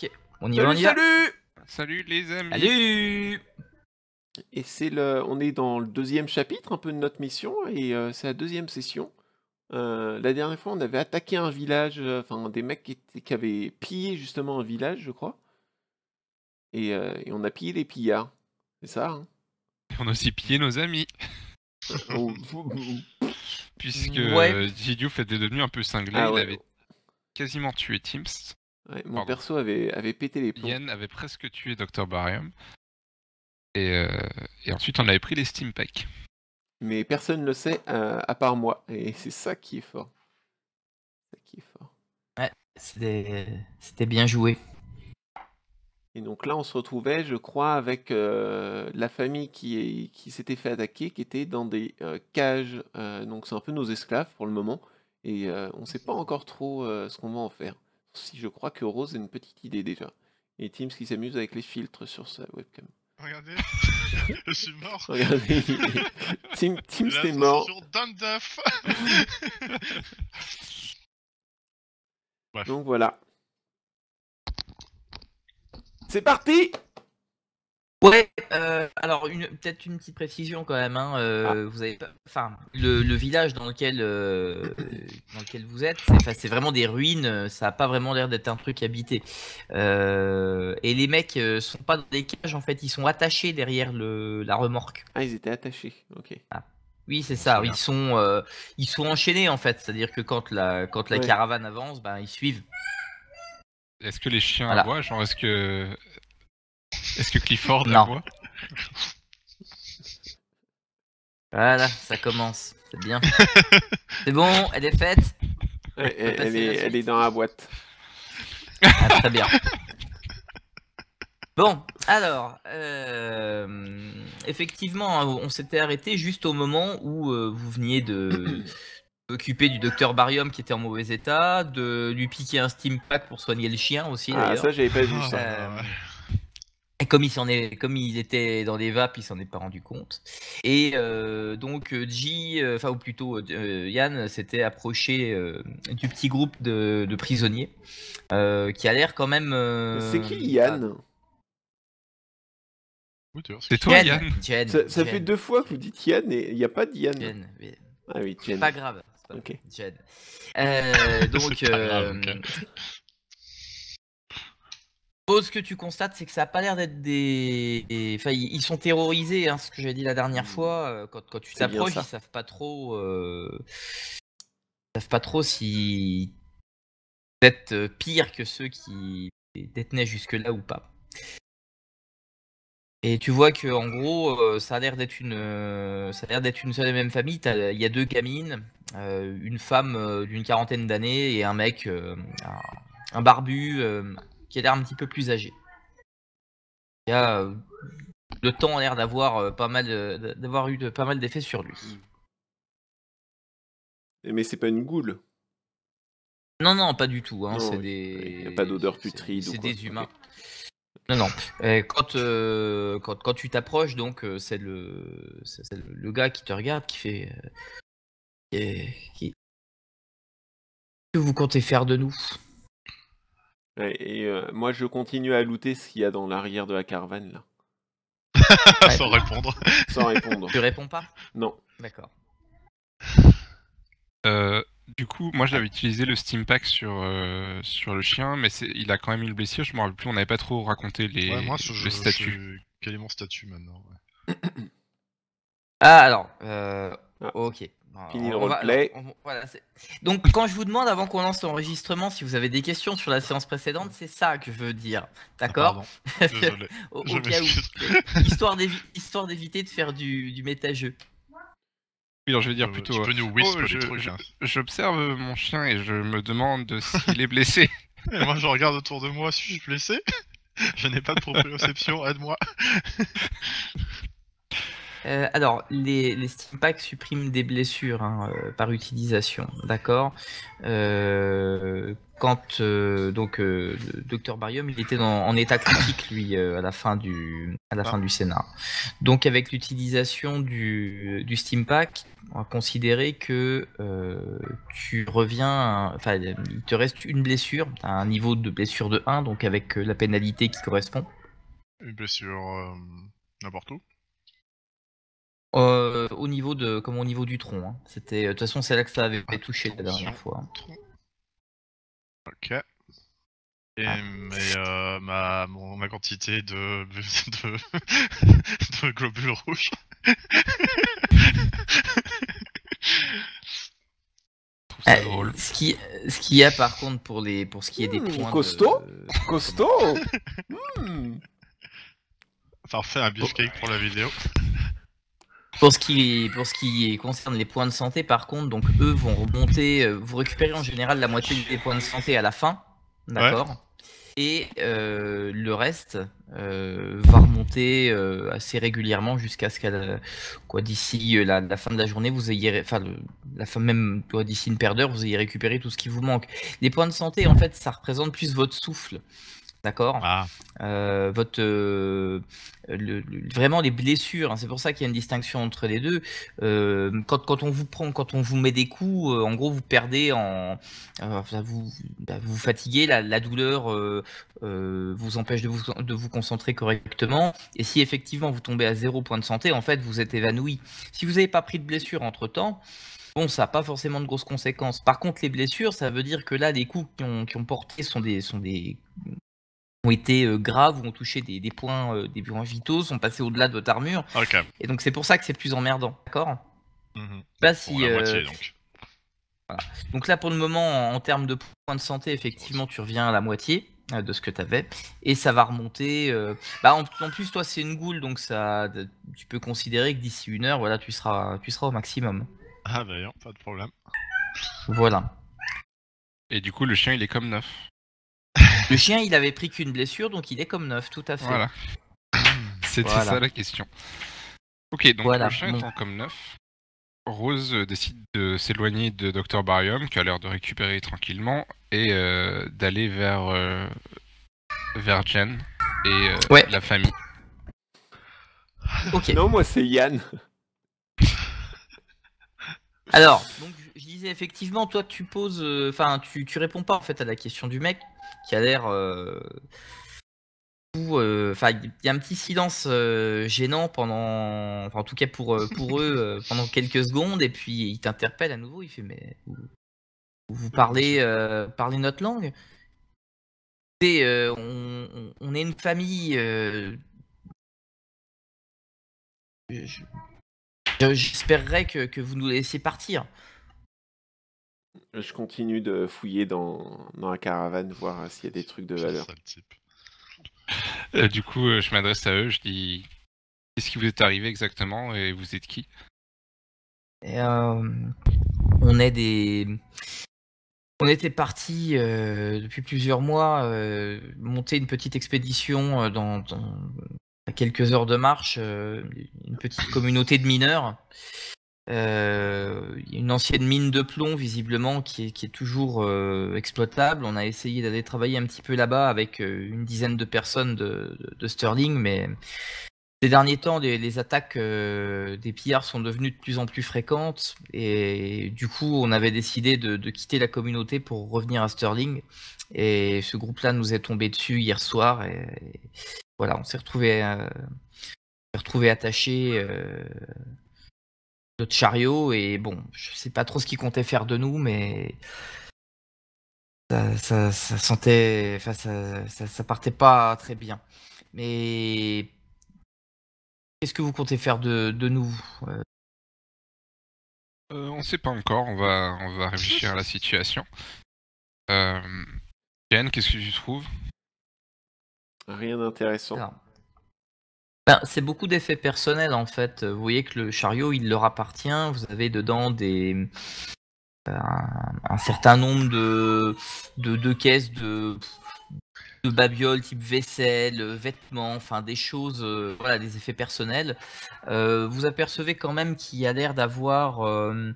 Ok, on y va, on y va. Salut, salut les amis. Salut. Et c'est le, on est dans le deuxième chapitre un peu de notre mission et c'est la deuxième session. La dernière fois, on avait attaqué un village, enfin des mecs qui avaient pillé justement un village, je crois. Et on a pillé les pillards, c'est ça. Hein, et on a aussi pillé nos amis. Puisque Didiouf était devenu un peu cinglé, il avait quasiment tué Tims. Ouais, mon perso avait pété les plombs. Yann avait presque tué Dr Barium. Et ensuite on avait pris les Steam Packs. Mais personne ne le sait à part moi, et c'est ça qui est fort. Ouais, c'était bien joué. Et donc là on se retrouvait, je crois, avec la famille qui s'était fait attaquer, qui était dans des cages, donc c'est un peu nos esclaves pour le moment, et on ne sait pas encore trop ce qu'on va en faire. Si je crois que Rose a une petite idée déjà. Et Teams qui s'amuse avec les filtres sur sa webcam. Regardez, je suis mort. Regardez, Teams est mort. Donc voilà. C'est parti. Ouais, alors peut-être une petite précision quand même. Hein, vous avez pas, enfin, le village dans lequel vous êtes, c'est vraiment des ruines. Ça n'a pas vraiment l'air d'être un truc habité. Et les mecs sont pas dans des cages en fait. Ils sont attachés derrière la remorque. Ah, ils étaient attachés. Ok. Ah. Oui, c'est ça. Bien. Ils sont enchaînés en fait. C'est-à-dire que quand la caravane avance, ben ils suivent. Est-ce que les chiens aboient, genre est-ce que Clifford aboie? Voilà, ça commence, c'est bien. C'est bon, elle est faite. Elle est dans la boîte. Ah, très bien. Bon, alors, effectivement, on s'était arrêté juste au moment où vous veniez de... occupé du docteur Barium qui était en mauvais état, de lui piquer un steam pack pour soigner le chien aussi. Ah ça j'avais pas vu ça. Et comme il était dans des vapes, il s'en est pas rendu compte. Et donc Yann s'était approché du petit groupe de prisonniers qui a l'air quand même. C'est qui Yann? C'est toi Yann. Ça fait deux fois que vous dites Yann et il n'y a pas de Yann. Ah oui, Jen. Pas grave. Okay. Jen. Donc, ce que tu constates, c'est que ça n'a pas l'air d'être des... Enfin, ils sont terrorisés, hein, ce que j'ai dit la dernière fois. Quand tu t'approches, ils savent pas trop... Ils savent pas trop si... peut-être pire que ceux qui détenaient jusque-là ou pas. Et tu vois que en gros, ça a l'air d'être une seule et même famille. Il y a deux gamines, une femme d'une quarantaine d'années et un mec, un barbu qui a l'air un petit peu plus âgé. Il y a, le temps a l'air d'avoir pas mal d'effets sur lui. Mais c'est pas une goule. Non, non, pas du tout. Hein, c'est des... Il n'y a pas d'odeur putride. C'est des humains. Non, non. Quand tu t'approches, donc c'est le gars qui te regarde qui fait. Que vous comptez faire de nous? Moi, je continue à looter ce qu'il y a dans l'arrière de la caravane là. Sans répondre. Sans répondre. Tu réponds pas? Non. D'accord. Du coup, moi j'avais utilisé le steam pack sur le chien, mais il a quand même eu le blessure, je me rappelle plus, on n'avait pas trop raconté les statuts. Quel est mon statut maintenant? Ah alors, ok. Fini le replay. Voilà, donc quand je vous demande avant qu'on lance l'enregistrement si vous avez des questions sur la séance précédente, c'est ça que je veux dire, d'accord? Au cas où, histoire d'éviter de faire du méta-jeu. Alors je vais dire plutôt. J'observe mon chien et je me demande s'il est blessé. Et moi je regarde autour de moi, suis-je blessé? Je n'ai pas de proprioception, aide-moi. Alors, les steampacks suppriment des blessures hein, par utilisation, d'accord. Quand Dr Barium, il était en état critique, lui, à la fin du scénar. Donc, avec l'utilisation du steampack, on va considérer que tu reviens, enfin, il te reste une blessure, tu as un niveau de blessure de 1, donc avec la pénalité qui correspond. Une blessure n'importe où. Au niveau du tronc. Hein. C'était, de toute façon, c'est là que ça avait touché la dernière fois. Hein. Ok. Et ma quantité de globules rouges. Drôle. Ce qu'il y a par contre pour ce qui est des points costaud, costaud. Parfait, un beefcake pour la vidéo. Pour ce qui concerne les points de santé, par contre, donc eux vont remonter. Vous récupérez en général la moitié des points de santé à la fin, d'accord, ouais. Et le reste va remonter assez régulièrement jusqu'à ce qu'à d'ici la fin de la journée, vous ayez, enfin la fin même, d'ici une paire d'heures, vous ayez récupéré tout ce qui vous manque. Les points de santé, en fait, ça représente plus votre souffle. D'accord. Ah. Vraiment les blessures, hein, c'est pour ça qu'il y a une distinction entre les deux. Quand on vous met des coups, en gros vous perdez en... vous fatiguez, la douleur vous empêche de vous concentrer correctement. Et si effectivement vous tombez à 0 point de santé, en fait vous êtes évanoui. Si vous n'avez pas pris de blessure entre temps, bon, ça n'a pas forcément de grosses conséquences. Par contre les blessures, ça veut dire que là les coups qui ont porté ont été graves, ont touché des points vitaux, sont passés au-delà de votre armure. Okay. Et donc c'est pour ça que c'est plus emmerdant, d'accord. Là, voilà. Donc là pour le moment, en termes de points de santé, effectivement tu reviens à la moitié de ce que tu avais, et ça va remonter. En plus toi c'est une goule, donc ça, tu peux considérer que d'ici une heure, voilà, tu seras au maximum. Ah d'ailleurs, pas de problème. Voilà. Et du coup le chien il est comme neuf. Le chien, il avait pris qu'une blessure, donc il est comme neuf, tout à fait. Voilà. C'était ça la question. Ok, donc voilà, le chien étant comme neuf, Rose décide de s'éloigner de Dr Barium, qui a l'air de récupérer tranquillement, et d'aller vers Jen et la famille. Okay. Non, moi c'est Yann. Alors, donc, je disais effectivement, toi tu poses, tu réponds pas en fait à la question du mec qui a l'air, il y a un petit silence gênant pendant, en tout cas pour eux pendant quelques secondes, et puis il t'interpelle à nouveau, il fait mais vous parlez notre langue. Et, on est une famille. J'espérerais que vous nous laissiez partir. Je continue de fouiller dans la caravane, voir s'il y a des trucs de valeur. Du coup, je m'adresse à eux, je dis « Qu'est-ce qui vous est arrivé exactement et vous êtes qui ?» On était partis depuis plusieurs mois monter une petite expédition à quelques heures de marche, une petite communauté de mineurs. Une ancienne mine de plomb, visiblement, qui est toujours exploitable. On a essayé d'aller travailler un petit peu là-bas avec une dizaine de personnes de Sterling, mais ces derniers temps, les attaques des pillards sont devenues de plus en plus fréquentes, et du coup, on avait décidé de quitter la communauté pour revenir à Sterling, et ce groupe-là nous est tombé dessus hier soir, et voilà, on s'est retrouvés attachés notre chariot, et bon, je sais pas trop ce qu'ils comptaient faire de nous, mais ça sentait, enfin ça partait pas très bien. Mais qu'est-ce que vous comptez faire de nous? On sait pas encore, on va réfléchir à la situation. Jen, qu'est-ce que tu trouves? Rien d'intéressant. Ben, c'est beaucoup d'effets personnels en fait. Vous voyez que le chariot, il leur appartient. Vous avez dedans un certain nombre de caisses de de babioles type vaisselle, vêtements, enfin des choses, voilà, des effets personnels, vous apercevez quand même qu'il a l'air d'avoir un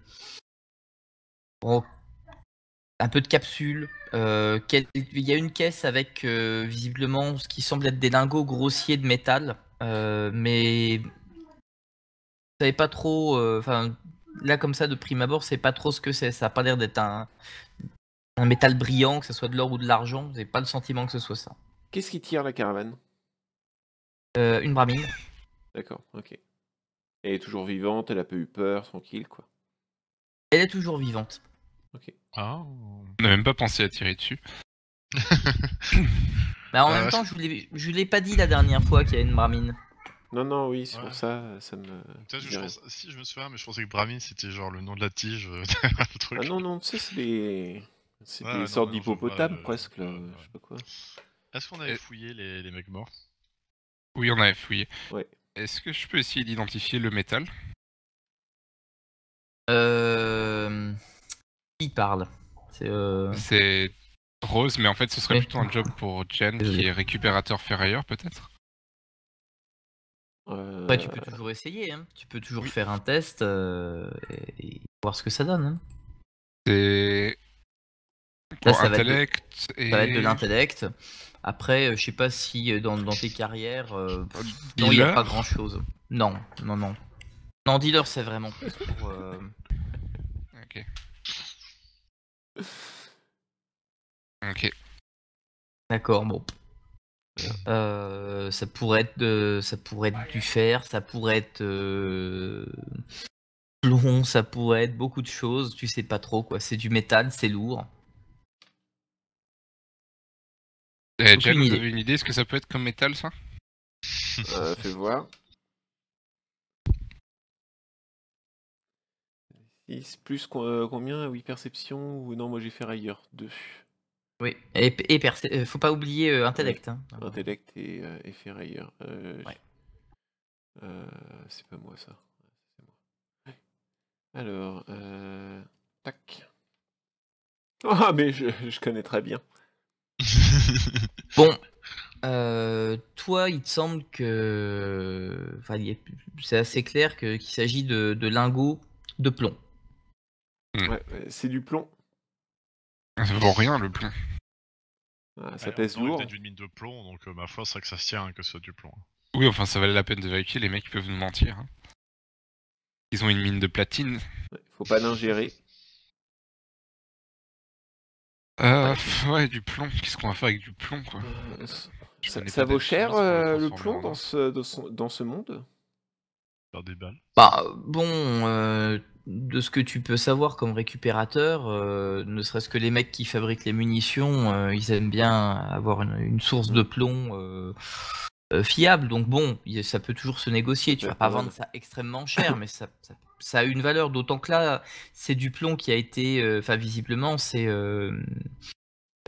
peu de capsules. Il y a une caisse avec visiblement ce qui semble être des lingots grossiers de métal, mais vous savez pas trop, là comme ça de prime abord, c'est pas trop ce que c'est, ça a pas l'air d'être un métal brillant, que ce soit de l'or ou de l'argent, vous n'avez pas le sentiment que ce soit ça. Qu'est-ce qui tire la caravane? Une bramine. D'accord, ok. Elle est toujours vivante, elle a pas eu peur, tranquille quoi. Elle est toujours vivante. Okay. Oh. On n'a même pas pensé à tirer dessus. Bah en même temps, je ne l'ai pas dit la dernière fois qu'il y a une Brahmin. Non, non, oui, c'est pour ça, ça me... Si, je me souviens, mais je pensais que Brahmin, c'était genre le nom de la tige. Le truc. Ah non, non, tu sais, c'est des, des sortes d'hippopotames, presque, là, je sais pas quoi. Est-ce qu'on avait fouillé les mecs morts? Oui, on avait fouillé. Ouais. Est-ce que je peux essayer d'identifier le métal? Parle. C'est Rose, mais en fait ce serait plutôt un job pour Jen qui est récupérateur ferrailleur peut-être. Ouais, tu peux toujours essayer, hein. Tu peux toujours faire un test et voir ce que ça donne. Hein. C'est intellect et... ça va être de l'intellect. Après, je sais pas si dans tes carrières, il n'y a pas grand chose. Non, non, non. Non, dealer c'est vraiment plus pour... Ok. Ok. D'accord, bon. Ça pourrait être du fer, ça pourrait être plomb, ça pourrait être beaucoup de choses, tu sais pas trop quoi. C'est du métal, c'est lourd. Jen, vous avez une idée ce que ça peut être comme métal ça? Fais voir. 6 plus combien? Oui, perception ou non, moi j'ai fait ailleurs 2. Oui, et faut pas oublier intellect. Hein. Intellect et faire ailleurs. Ouais. C'est pas moi ça. Moi. Alors, tac. Ah, oh, mais je connais très bien. Bon. Toi, il te semble que. Enfin, c'est assez clair qu'il s'agit de lingots de plomb. Ouais, c'est du plomb. Ça vaut rien le plomb. Ah, ça pèse lourd. C'est une mine de plomb, donc ma foi, c'est que ça se tient que ce soit du plomb. Oui, enfin, ça valait la peine de vérifier. Les mecs peuvent nous mentir. Hein. Ils ont une mine de platine. Ouais, faut pas l'ingérer. Ouais, du plomb. Qu'est-ce qu'on va faire avec du plomb, quoi? Ça vaut cher le plomb dans ce monde? Par des balles. Bah, bon. De ce que tu peux savoir comme récupérateur, ne serait-ce que les mecs qui fabriquent les munitions, ils aiment bien avoir une source de plomb fiable, donc bon, ça peut toujours se négocier, tu vas pas vendre ça extrêmement cher, mais ça a une valeur, d'autant que là, c'est du plomb qui a été, enfin visiblement, c'est...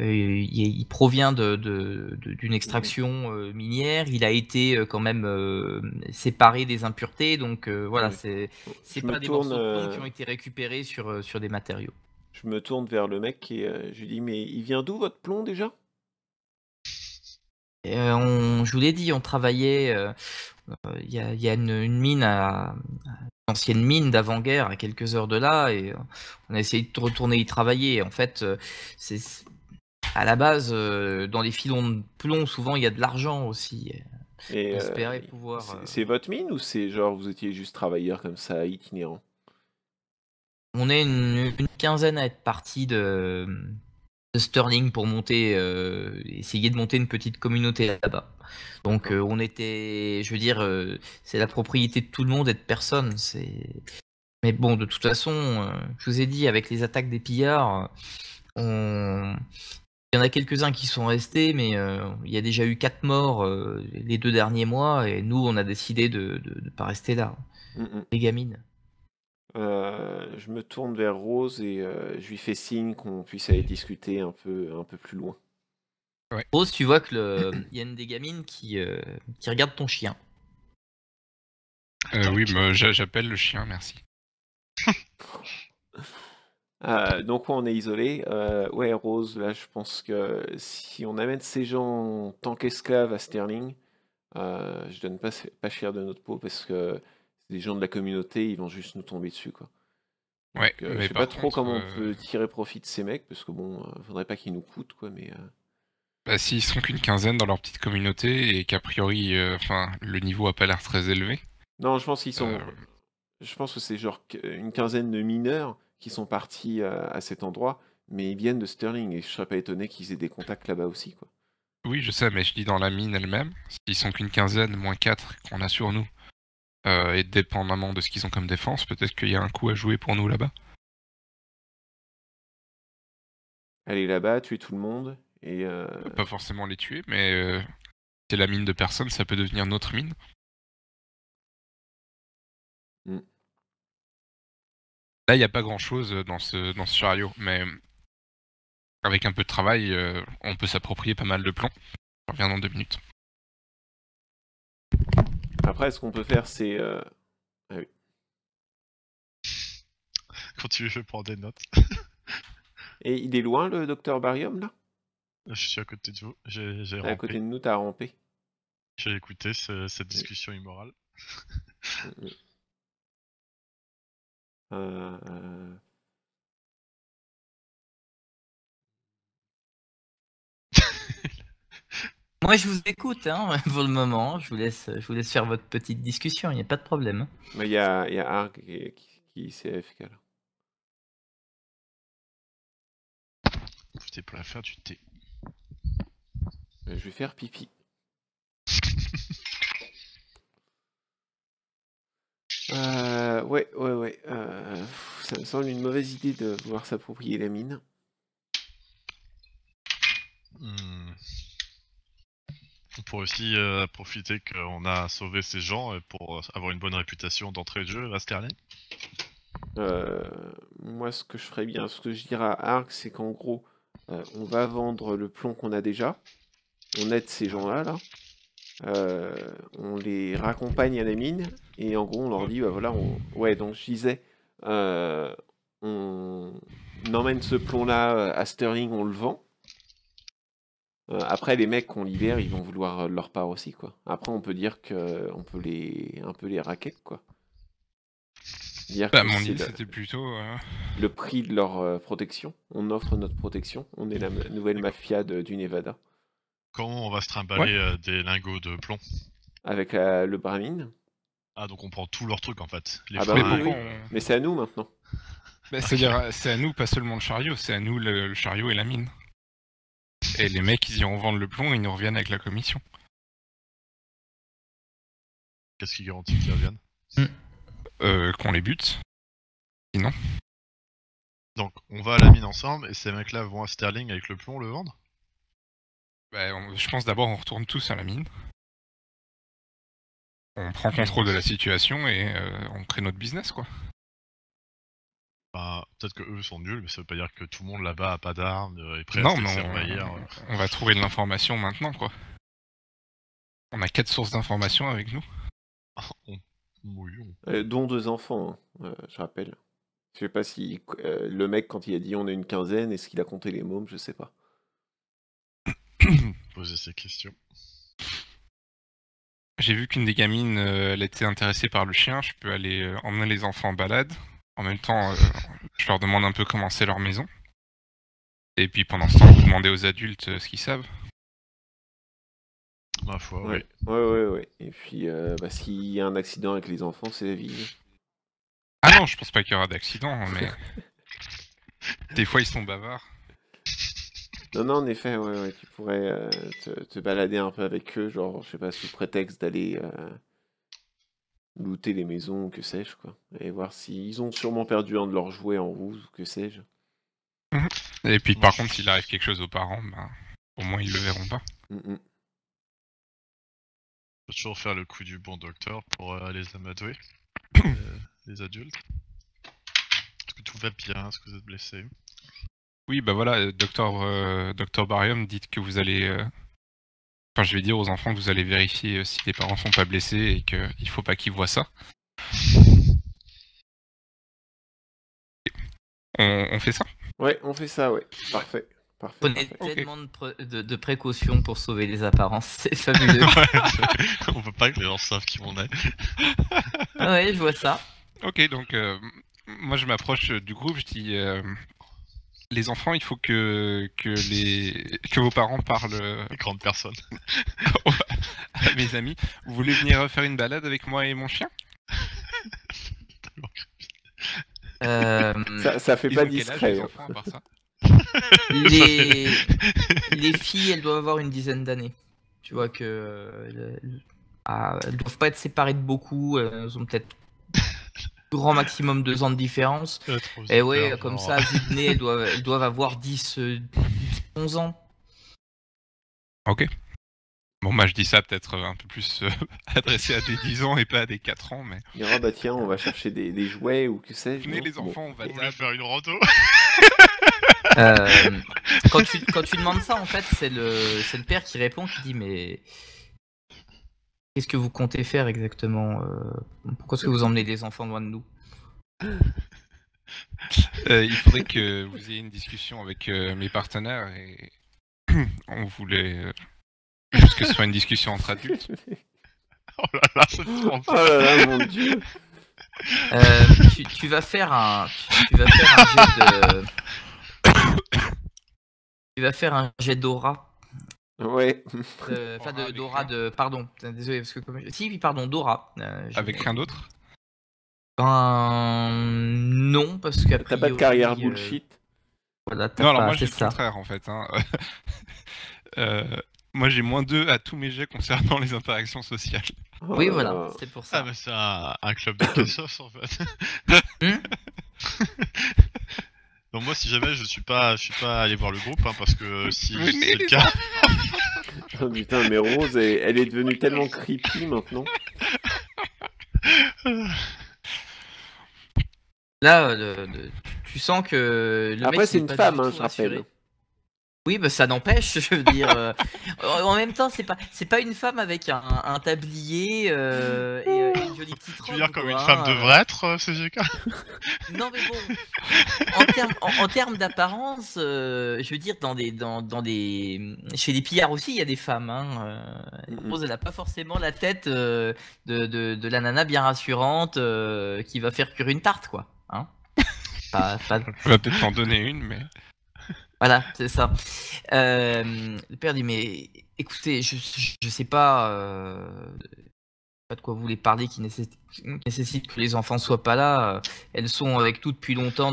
il provient d'une extraction minière, il a été quand même séparé des impuretés, donc voilà, c'est pas des morceaux de plomb qui ont été récupérés sur des matériaux. Je me tourne vers le mec et je lui dis, mais il vient d'où votre plomb déjà? Je vous l'ai dit, on travaillait, il y a une mine une ancienne mine d'avant-guerre à quelques heures de là, et on a essayé de retourner y travailler, et en fait, c'est... À la base, dans les filons de plomb, souvent, il y a de l'argent aussi. C'est votre mine ou c'est genre vous étiez juste travailleurs comme ça, itinérants? On est une quinzaine à être partis de Sterling pour monter, essayer de monter une petite communauté là-bas. Donc on était, je veux dire, c'est la propriété de tout le monde et de personne. Mais bon, de toute façon, je vous ai dit, avec les attaques des pillards, il y en a quelques-uns qui sont restés, mais il y a déjà eu 4 morts les 2 derniers mois, et nous, on a décidé de pas rester là. Les gamines. Je me tourne vers Rose et je lui fais signe qu'on puisse aller discuter un peu plus loin. Ouais. Rose, tu vois qu'il y a une des gamines qui regarde ton chien. Oui, j'appelle le chien, merci. Donc ouais, on est isolé. Ouais, Rose, là je pense que si on amène ces gens en tant qu'esclaves à Sterling, je donne pas cher de notre peau parce que les gens de la communauté, ils vont juste nous tomber dessus, quoi. Ouais, donc, mais je sais pas trop comment on peut tirer profit de ces mecs, parce que bon, faudrait pas qu'ils nous coûtent, quoi, mais... Bah, s'ils sont qu'une quinzaine dans leur petite communauté, et qu'a priori, enfin, le niveau a pas l'air très élevé... Non, je pense qu'ils sont... Je pense que c'est genre une quinzaine de mineurs qui sont partis à cet endroit, mais ils viennent de Sterling, et je serais pas étonné qu'ils aient des contacts là-bas aussi, quoi. Oui, je sais, mais je dis dans la mine elle-même, s'ils sont qu'une quinzaine, moins 4 qu'on a sur nous, et dépendamment de ce qu'ils ont comme défense, peut-être qu'il y a un coup à jouer pour nous là-bas. Aller là-bas, tuer tout le monde, et... Pas forcément les tuer, mais c'est la mine de personne, ça peut devenir notre mine. Mm. Là, il n'y a pas grand-chose dans ce chariot, mais avec un peu de travail, on peut s'approprier pas mal de plans. Je reviens dans 2 minutes. Après, ce qu'on peut faire, c'est... Ah oui. Continue, je prends des notes. Et il est loin, le docteur Barium, là? Je suis à côté de vous. J'ai rampé. À côté de nous, t'as rampé. J'ai écouté cette discussion immorale. Moi je vous écoute, hein, pour le moment, je vous laisse faire votre petite discussion, il n'y a pas de problème. Mais il y a Arg qui s'est AFK là. C'était pour la fin du thé. Je vais faire pipi. Ouais. Ça me semble une mauvaise idée de vouloir s'approprier la mine. On pourrait aussi profiter qu'on a sauvé ces gens pour avoir une bonne réputation d'entrée de jeu à Sterling. Moi, ce que je ferais bien, ce que je dirais à Arc, c'est qu'en gros, on va vendre le plomb qu'on a déjà. On aide ces gens-là, là. On les raccompagne à la mine. Et en gros, on leur dit, bah voilà, on... Ouais, donc je disais, on emmène ce plomb-là à Sterling, on le vend. Après, les mecs qu'on libère, ils vont vouloir leur part aussi, quoi. Après, on peut dire que on peut un peu les raquettes, quoi. Dire bah, que mon idée, c'était plutôt le prix de leur protection. On offre notre protection. On est la nouvelle mafia du Nevada. Quand on va se trimballer des lingots de plomb avec le Brahmin. Ah, donc on prend tout leur truc en fait. Les mais c'est à nous maintenant. Bah, c'est-à-dire, c'est à nous, pas seulement le chariot. C'est à nous le chariot et la mine. Et les mecs, ils iront vendre le plomb et ils nous reviennent avec la commission. Qu'est-ce qui garantit qu'ils reviennent? Qu'on les bute. Sinon. Donc, on va à la mine ensemble et ces mecs-là vont à Sterling avec le plomb, le vendre? Bah, je pense d'abord on retourne tous à la mine. On prend contrôle de la situation et on crée notre business, quoi. Bah, peut-être que eux sont nuls, mais ça veut pas dire que tout le monde là-bas a pas d'armes et prêt à se faire envahir. On va trouver de l'information maintenant, quoi. On a 4 sources d'information avec nous. Dont 2 enfants, hein. Je rappelle. Je sais pas si le mec, quand il a dit on est une quinzaine, est-ce qu'il a compté les mômes, je sais pas. Poser ces questions. J'ai vu qu'une des gamines, elle était intéressée par le chien. Je peux aller emmener les enfants en balade. En même temps, je leur demande un peu comment c'est leur maison. Et puis pendant ce temps, vous demandez aux adultes ce qu'ils savent. Ma foi, oui. Ouais. Et puis, s'il y a un accident avec les enfants, c'est la vie. Ah non, je pense pas qu'il y aura d'accident, mais... Des fois, ils sont bavards. Non, en effet, ouais. Tu pourrais te balader un peu avec eux, genre, je sais pas, sous prétexte d'aller... looter les maisons, que sais-je, quoi. Et voir s'ils ont sûrement perdu un de leurs jouets en route, que sais-je. Et puis par contre, s'il arrive quelque chose aux parents, bah, au moins ils le verront pas. Faut toujours faire le coup du bon docteur pour les amadouer, les adultes. Est-ce que tout va bien? Est-ce que vous êtes blessé? Oui, bah voilà, docteur Barium, dites que vous allez... Enfin, je vais dire aux enfants que vous allez vérifier si les parents sont pas blessés et qu'il faut pas qu'ils voient ça. On fait ça? Ouais, on fait ça, ouais. Parfait. Prenez tellement de précautions pour sauver les apparences, c'est fabuleux. On veut pas que les gens savent qui on est. Ouais, je vois ça. Ok, donc moi je m'approche du groupe, je dis les enfants, il faut que vos parents parlent. Les grandes personnes. Mes amis, vous voulez venir faire une balade avec moi et mon chien? Ça fait pas discret. Les filles, elles doivent avoir une dizaine d'années. Tu vois que elles doivent pas être séparées de beaucoup. Elles ont peut-être grand maximum 2 ans de différence. Et ouais, comme ça, à vue de nez, elles doivent avoir 10-11 ans. Ok. Bon, bah, je dis ça peut-être un peu plus adressé à des 10 ans et pas à des 4 ans, mais... Il y aura, bah tiens, on va chercher des jouets ou que sais-je. Venez les enfants, on va faire une rando. Quand tu demandes ça, en fait, c'est le père qui répond, qui dit, mais... Qu'est-ce que vous comptez faire exactement? Pourquoi est-ce que vous emmenez des enfants loin de nous? Il faudrait que vous ayez une discussion avec mes partenaires et... on voulait... Juste que ce soit une discussion entre adultes. Oh là là, c'est trop... Oh là là, mon dieu. Tu vas faire un jet d'aura. Ouais. Enfin, d'aura de... Pardon, désolé, parce que... Si, pardon, d'aura. Avec rien d'autre? Ben... Non, parce que... T'as pas de carrière bullshit. Voilà, non, alors moi, j'ai le contraire, en fait. Hein. Moi j'ai -2 à tous mes jets concernant les interactions sociales. Oui voilà, c'est pour ça. Ah mais c'est un club de cassos en fait. Donc moi si jamais je suis pas allé voir le groupe hein, parce que si c'est le cas... Oh putain mais Rose elle est devenue tellement creepy maintenant. Là tu sens que... Le Après c'est une femme hein, je rappelle. Oui, bah ça n'empêche, je veux dire. En même temps, c'est pas une femme avec un tablier et une jolie petite robe. Tu veux dire comme une femme devrait être, CGK? Non, mais bon. En termes d'apparence, je veux dire, chez les pillards aussi, il y a des femmes. Hein, Rose, elle n'a pas forcément la tête de la nana bien rassurante qui va faire cuire une tarte, quoi. Hein pas... On va peut-être t'en donner une, mais. Voilà, c'est ça. Le père dit, mais écoutez, je sais pas, de quoi vous voulez parler qui nécessite que les enfants soient pas là. Elles sont avec nous depuis longtemps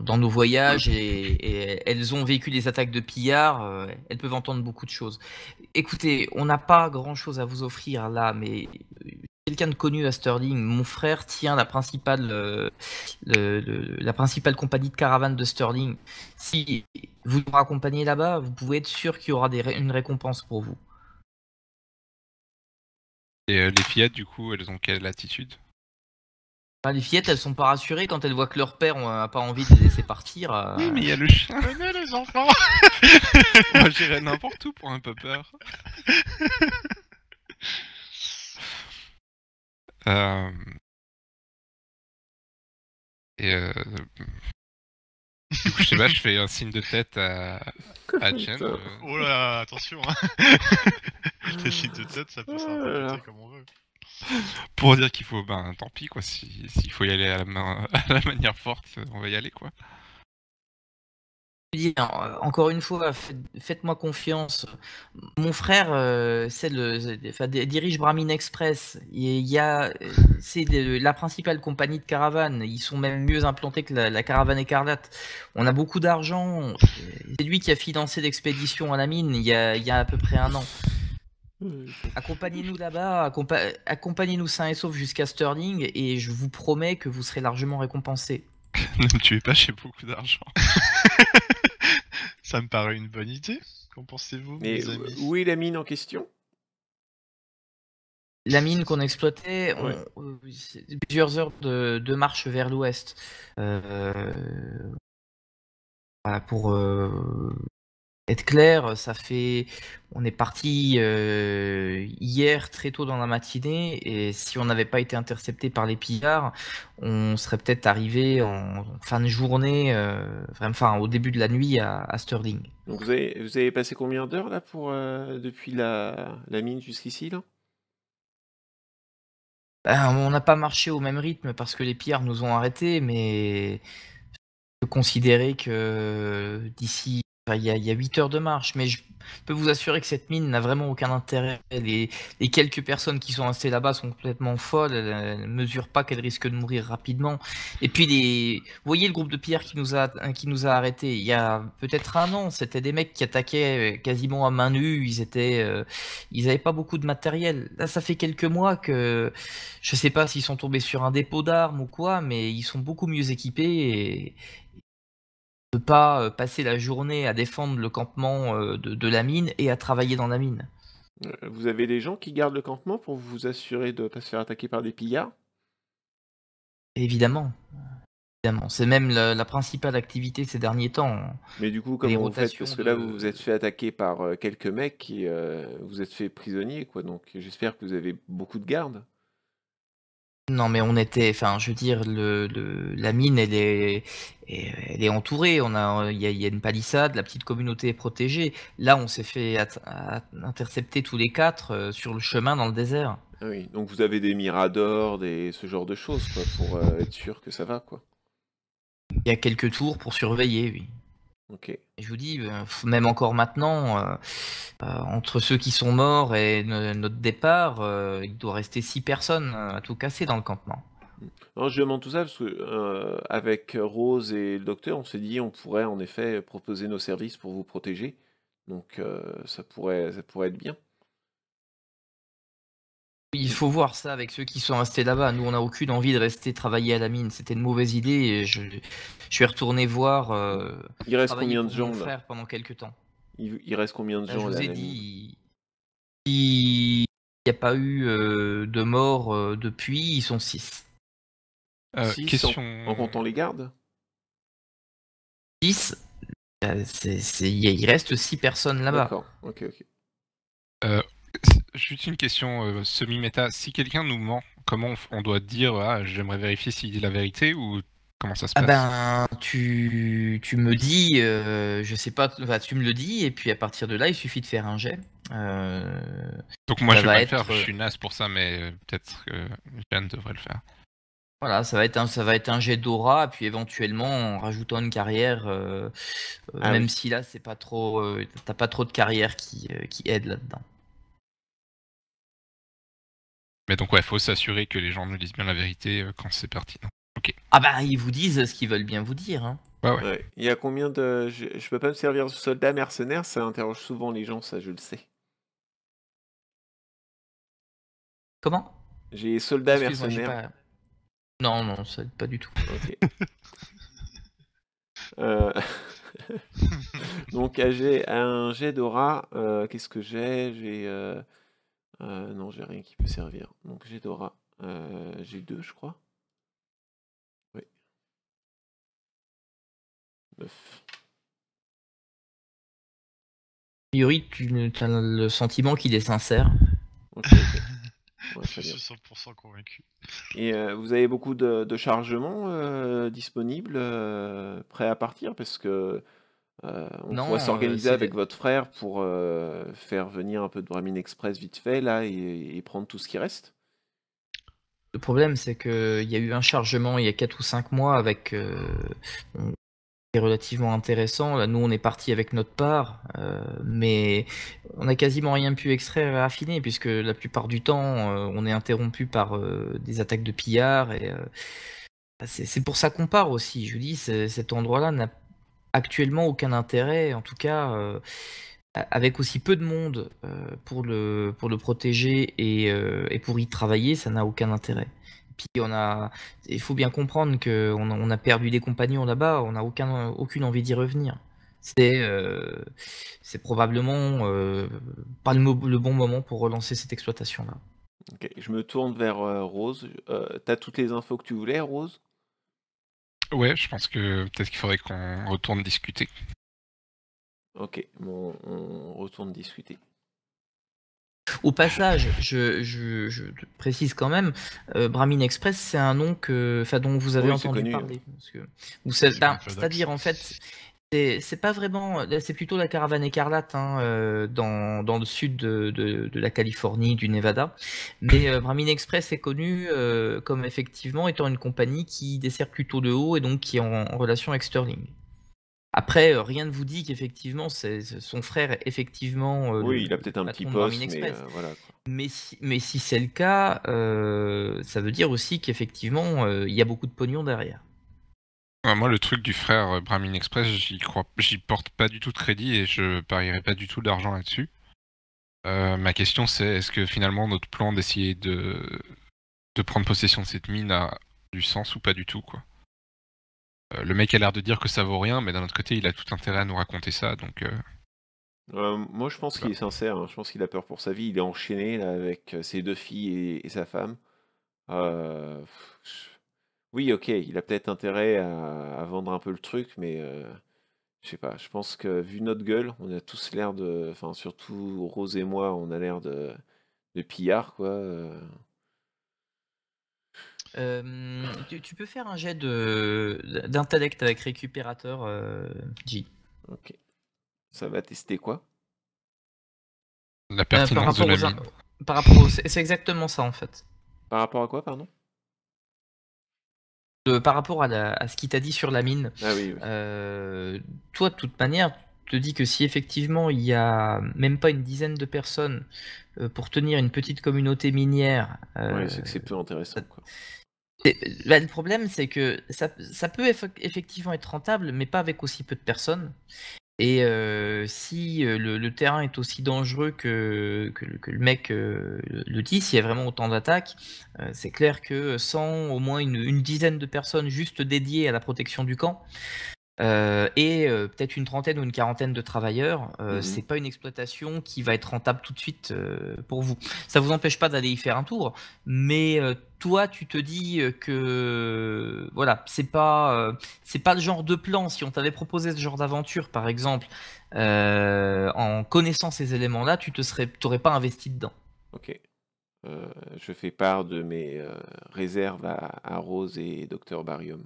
dans nos voyages et elles ont vécu des attaques de pillards. Elles peuvent entendre beaucoup de choses. Écoutez, on n'a pas grand-chose à vous offrir là, mais... Quelqu'un de connu à Sterling, mon frère tient la principale compagnie de caravane de Sterling. Si vous nous accompagnez là-bas, vous pouvez être sûr qu'il y aura une récompense pour vous. Et les fillettes, du coup, elles ont quelle attitude? Les fillettes, elles sont pas rassurées quand elles voient que leur père n'a pas envie de les laisser partir. Oui, mais il y a le chien. Venez les enfants. Moi, j'irais n'importe où pour un peu peur. Je sais pas, je fais un signe de tête à Jen. Oh là, attention hein. Les signes de tête, ça peut s'interpréter comme on veut. Pour dire qu'il faut, ben tant pis quoi, s'il faut y aller à la manière forte, on va y aller quoi. Encore une fois, faites-moi confiance. Mon frère dirige Brahmin Express. C'est la principale compagnie de caravane. Ils sont même mieux implantés que la Caravane Écarlate. On a beaucoup d'argent. C'est lui qui a financé l'expédition à la mine il y a à peu près 1 an. Accompagnez-nous là-bas, accompagnez-nous sains et saufs jusqu'à Sterling et je vous promets que vous serez largement récompensés. Ne me tuez pas, j'ai beaucoup d'argent. Ça me paraît une bonne idée. Qu'en pensez-vous, mes amis? Où est la mine en question? La mine qu'on exploitait, ouais. Plusieurs heures de marche vers l'ouest. Voilà, pour être clair, ça fait. On est parti hier très tôt dans la matinée, et si on n'avait pas été intercepté par les pillards, on serait peut-être arrivé en fin de journée, enfin au début de la nuit à Sterling. Donc vous avez passé combien d'heures là pour depuis la mine jusqu'ici là? On n'a pas marché au même rythme parce que les pillards nous ont arrêtés, mais je peux considérer que d'ici. Il y a 8 heures de marche, mais je peux vous assurer que cette mine n'a vraiment aucun intérêt. Les quelques personnes qui sont restées là-bas sont complètement folles, elles ne mesurent pas qu'elles risquent de mourir rapidement. Et puis, vous voyez le groupe de pierres qui nous a arrêtés, il y a peut-être un an, c'était des mecs qui attaquaient quasiment à main nue, ils n'avaient pas beaucoup de matériel. Là, ça fait quelques mois que, je ne sais pas s'ils sont tombés sur un dépôt d'armes ou quoi, mais ils sont beaucoup mieux équipés et... ne pas passer la journée à défendre le campement de la mine et à travailler dans la mine. Vous avez des gens qui gardent le campement pour vous assurer de ne pas se faire attaquer par des pillards? Évidemment. Évidemment. C'est même la principale activité ces derniers temps. Mais du coup, comment vous faites? Parce que là, vous vous êtes fait attaquer par quelques mecs et vous êtes fait prisonnier, quoi. Donc j'espère que vous avez beaucoup de gardes. Non mais on était, enfin je veux dire, la mine elle est entourée, il y a une palissade, la petite communauté est protégée. Là on s'est fait intercepter tous les quatre sur le chemin dans le désert. Ah oui, donc vous avez des miradors, ce genre de choses quoi, pour être sûr que ça va quoi. Il y a quelques tours pour surveiller, oui. Okay. Je vous dis, même encore maintenant, entre ceux qui sont morts et notre départ, il doit rester 6 personnes à tout casser dans le campement. Alors, je demande tout ça parce que avec Rose et le docteur, on s'est dit on pourrait en effet proposer nos services pour vous protéger. Donc ça pourrait être bien. Il faut voir ça avec ceux qui sont restés là-bas. Nous, on n'a aucune envie de rester travailler à la mine. C'était une mauvaise idée et je suis retourné voir. Il reste combien de gens là? Pendant quelques temps. Il reste combien de gens là? Je vous ai dit, il n'y a pas eu de morts depuis. Ils sont 6. Question... En comptant les gardes? 6. Il reste 6 personnes là-bas. D'accord. Ok. Juste une question semi-méta. Si quelqu'un nous ment, comment on doit dire ah, j'aimerais vérifier s'il dit la vérité ou comment ça se passe? Ah ben, tu me dis, je sais pas, tu me le dis et puis à partir de là, il suffit de faire un jet. Donc moi, je vais pas le faire, je suis naze pour ça, mais peut-être que Jeanne devrait le faire. Voilà, ça va être un jet d'aura, puis éventuellement en rajoutant une carrière, même si là, c'est pas trop, t'as pas trop de carrière qui aide là-dedans. Mais donc ouais, faut s'assurer que les gens nous disent bien la vérité quand c'est pertinent. Ok. Ah bah ils vous disent ce qu'ils veulent bien vous dire. Hein. Ouais. Il y a combien de... Je peux pas me servir de soldat mercenaire, ça interroge souvent les gens, ça je le sais. Comment? J'ai soldat mercenaire. Pas... Non, ça pas du tout. Ok. Donc un jet d'aura, qu'est-ce que j'ai? Non, j'ai rien qui peut servir. Donc j'ai Dora. J'ai 2, je crois. Oui. 9. Yuri, tu as le sentiment qu'il est sincère. Okay. Ouais, je suis 100% convaincu. Et vous avez beaucoup de chargements disponibles, prêts à partir, parce que on pourrait s'organiser avec votre frère pour faire venir un peu de Brahmin Express vite fait là et prendre tout ce qui reste. Le problème c'est qu'il y a eu un chargement il y a 4 ou 5 mois avec c'est relativement intéressant. Là, nous on est parti avec notre part, mais on a quasiment rien pu extraire et affiner puisque la plupart du temps on est interrompu par des attaques de pillards et c'est pour ça qu'on part aussi. Je vous dis, cet endroit-là n'a actuellement aucun intérêt, en tout cas avec aussi peu de monde pour le protéger et pour y travailler, ça n'a aucun intérêt. Puis il faut bien comprendre qu'on a perdu des compagnons là-bas, on n'a aucune envie d'y revenir. C'est probablement pas le bon moment pour relancer cette exploitation-là. Okay. Je me tourne vers Rose. T'as toutes les infos que tu voulais, Rose ? Ouais, je pense que peut-être qu'il faudrait qu'on retourne discuter. Ok, bon, on retourne discuter. Au passage, je précise quand même, Brahmin Express, c'est un nom que, dont vous avez entendu parler. C'est-à-dire, en fait, c'est pas vraiment, c'est plutôt la Caravane Écarlate hein, dans le sud de la Californie, du Nevada. Mais Brahmin Express est connu comme effectivement étant une compagnie qui dessert plutôt de haut et donc qui est en relation avec Sterling. Après, rien ne vous dit qu'effectivement, son frère, effectivement... oui, il a peut-être un petit poste, mais voilà. Mais si c'est le cas, ça veut dire aussi qu'effectivement, il y a beaucoup de pognon derrière. Ah, moi, le truc du frère Brahmin Express, j'y porte pas du tout de crédit et je parierai pas du tout d'argent là-dessus. Ma question, c'est est-ce que finalement, notre plan d'essayer de prendre possession de cette mine a du sens ou pas du tout, quoi? Le mec a l'air de dire que ça vaut rien, mais d'un autre côté, il a tout intérêt à nous raconter ça, donc... moi, je pense qu'il est sincère, hein. Je pense qu'il a peur pour sa vie, il est enchaîné là, avec ses deux filles et sa femme. Oui, ok, il a peut-être intérêt à vendre un peu le truc, mais... je sais pas, je pense que, vu notre gueule, on a tous l'air de... Enfin, surtout Rose et moi, on a l'air de pillards, quoi... tu peux faire un jet d'intellect avec récupérateur, J. Ok. Ça va tester quoi? La pertinence de la mine. C'est exactement ça, en fait. Par rapport à quoi, pardon? Par rapport à ce qu'il t'a dit sur la mine. Ah oui, oui. Toi, de toute manière... te dit que si effectivement il n'y a même pas une dizaine de personnes pour tenir une petite communauté minière... ouais, c'est que c'est peu intéressant. Quoi. Là, le problème, c'est que ça peut effectivement être rentable, mais pas avec aussi peu de personnes. Et si le terrain est aussi dangereux que le mec le dit, s'il y a vraiment autant d'attaques, c'est clair que sans au moins une dizaine de personnes juste dédiées à la protection du camp, peut-être une trentaine ou une quarantaine de travailleurs, c'est pas une exploitation qui va être rentable tout de suite pour vous. Ça vous empêche pas d'aller y faire un tour, mais toi tu te dis que voilà, c'est pas le genre de plan. Si on t'avait proposé ce genre d'aventure par exemple, en connaissant ces éléments là, t'aurais pas investi dedans. Ok, je fais part de mes réserves à Rose et Dr Barium.